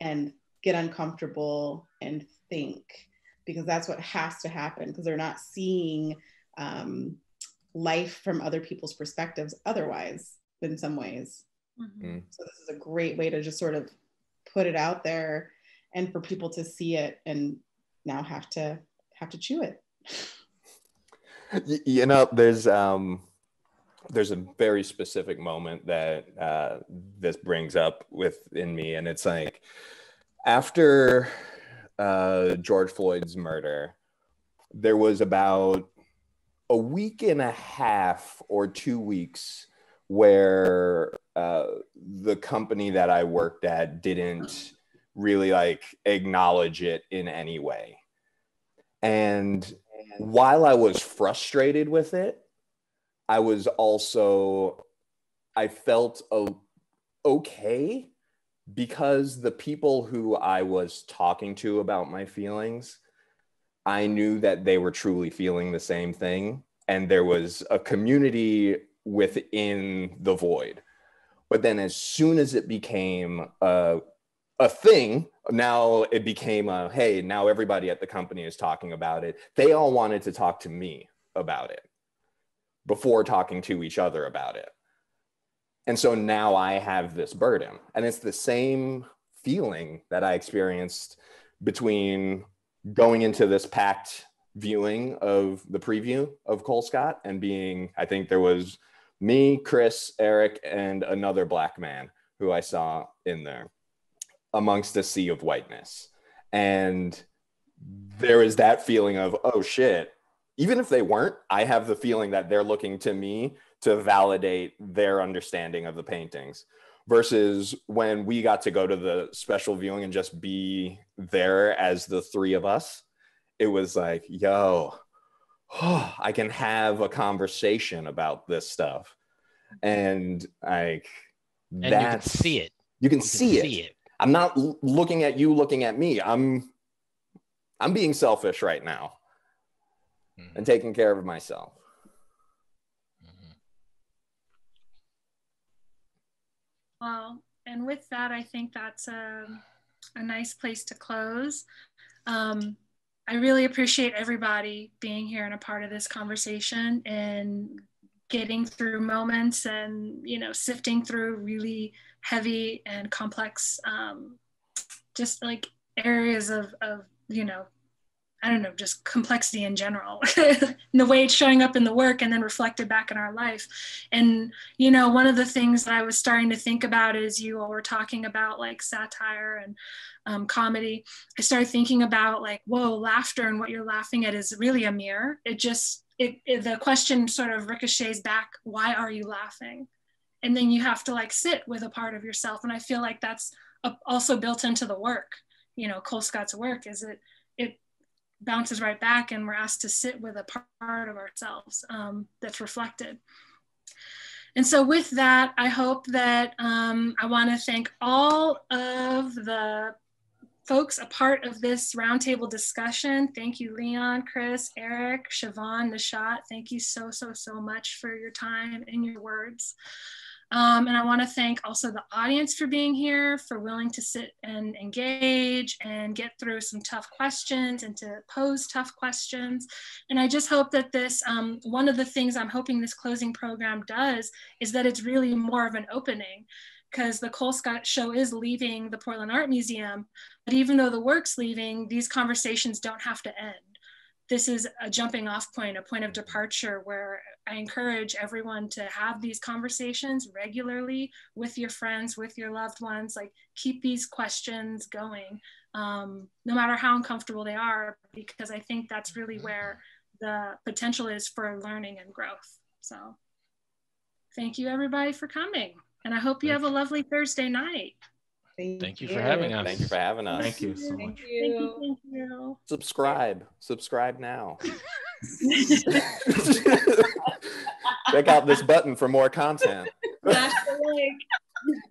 and get uncomfortable and think, because that's what has to happen, because they're not seeing life from other people's perspectives otherwise in some ways. So this is a great way to just sort of put it out there and for people to see it and now have to chew it. You know, there's a very specific moment that this brings up within me, and it's like after George Floyd's murder, there was about a week and a half or 2 weeks where the company that I worked at didn't really like acknowledge it in any way. And while I was frustrated with it, I felt okay, because the people who I was talking to about my feelings, I knew that they were truly feeling the same thing. And there was a community within the void. But then as soon as it became a thing, now it became a, hey, now everybody at the company is talking about it. They all wanted to talk to me about it before talking to each other about it. And so now I have this burden. And it's the same feeling that I experienced between going into this packed viewing of the preview of Colescott and being, I think there was me, Chris, Eric, and another black man who I saw in there amongst a sea of whiteness. And there is that feeling of, oh shit, even if they weren't, I have the feeling that they're looking to me to validate their understanding of the paintings, versus when we got to go to the special viewing and just be there as the three of us. It was like, yo, oh, I can have a conversation about this stuff. And like, and you can see it. You can see it. I'm not looking at you looking at me. I'm being selfish right now and taking care of myself. Well, and with that, I think that's a nice place to close. I really appreciate everybody being here and a part of this conversation and getting through moments and, you know, sifting through really heavy and complex, just like areas of, you know, I don't know, just complexity in general, and the way it's showing up in the work and then reflected back in our life. And, you know, one of the things that I was starting to think about is you all were talking about like satire and comedy. I started thinking about like, whoa, laughter and what you're laughing at is really a mirror. It just, the question sort of ricochets back, why are you laughing? And then you have to like sit with a part of yourself. And I feel like that's also built into the work, you know, Colescott's work is it bounces right back and we're asked to sit with a part of ourselves that's reflected. And so with that, I hope that I want to thank all of the folks a part of this roundtable discussion. Thank you, Leon, Chris, Eric, Siobhan, Nishat. Thank you so, so, so much for your time and your words. And I want to thank also the audience for being here, for willing to sit and engage and get through some tough questions and to pose tough questions. And I just hope that this, one of the things I'm hoping this closing program does is that it's really more of an opening, because the Colescott show is leaving the Portland Art Museum, but even though the work's leaving, these conversations don't have to end. This is a jumping off point, a point of departure where I encourage everyone to have these conversations regularly with your friends, with your loved ones, like keep these questions going, no matter how uncomfortable they are, because I think that's really where the potential is for learning and growth. So thank you everybody for coming. And I hope you have a lovely Thursday night. Thank you for having us. Thank you for having us. Thank you so much. Thank you. Subscribe now. Check out this button for more content. That's the link.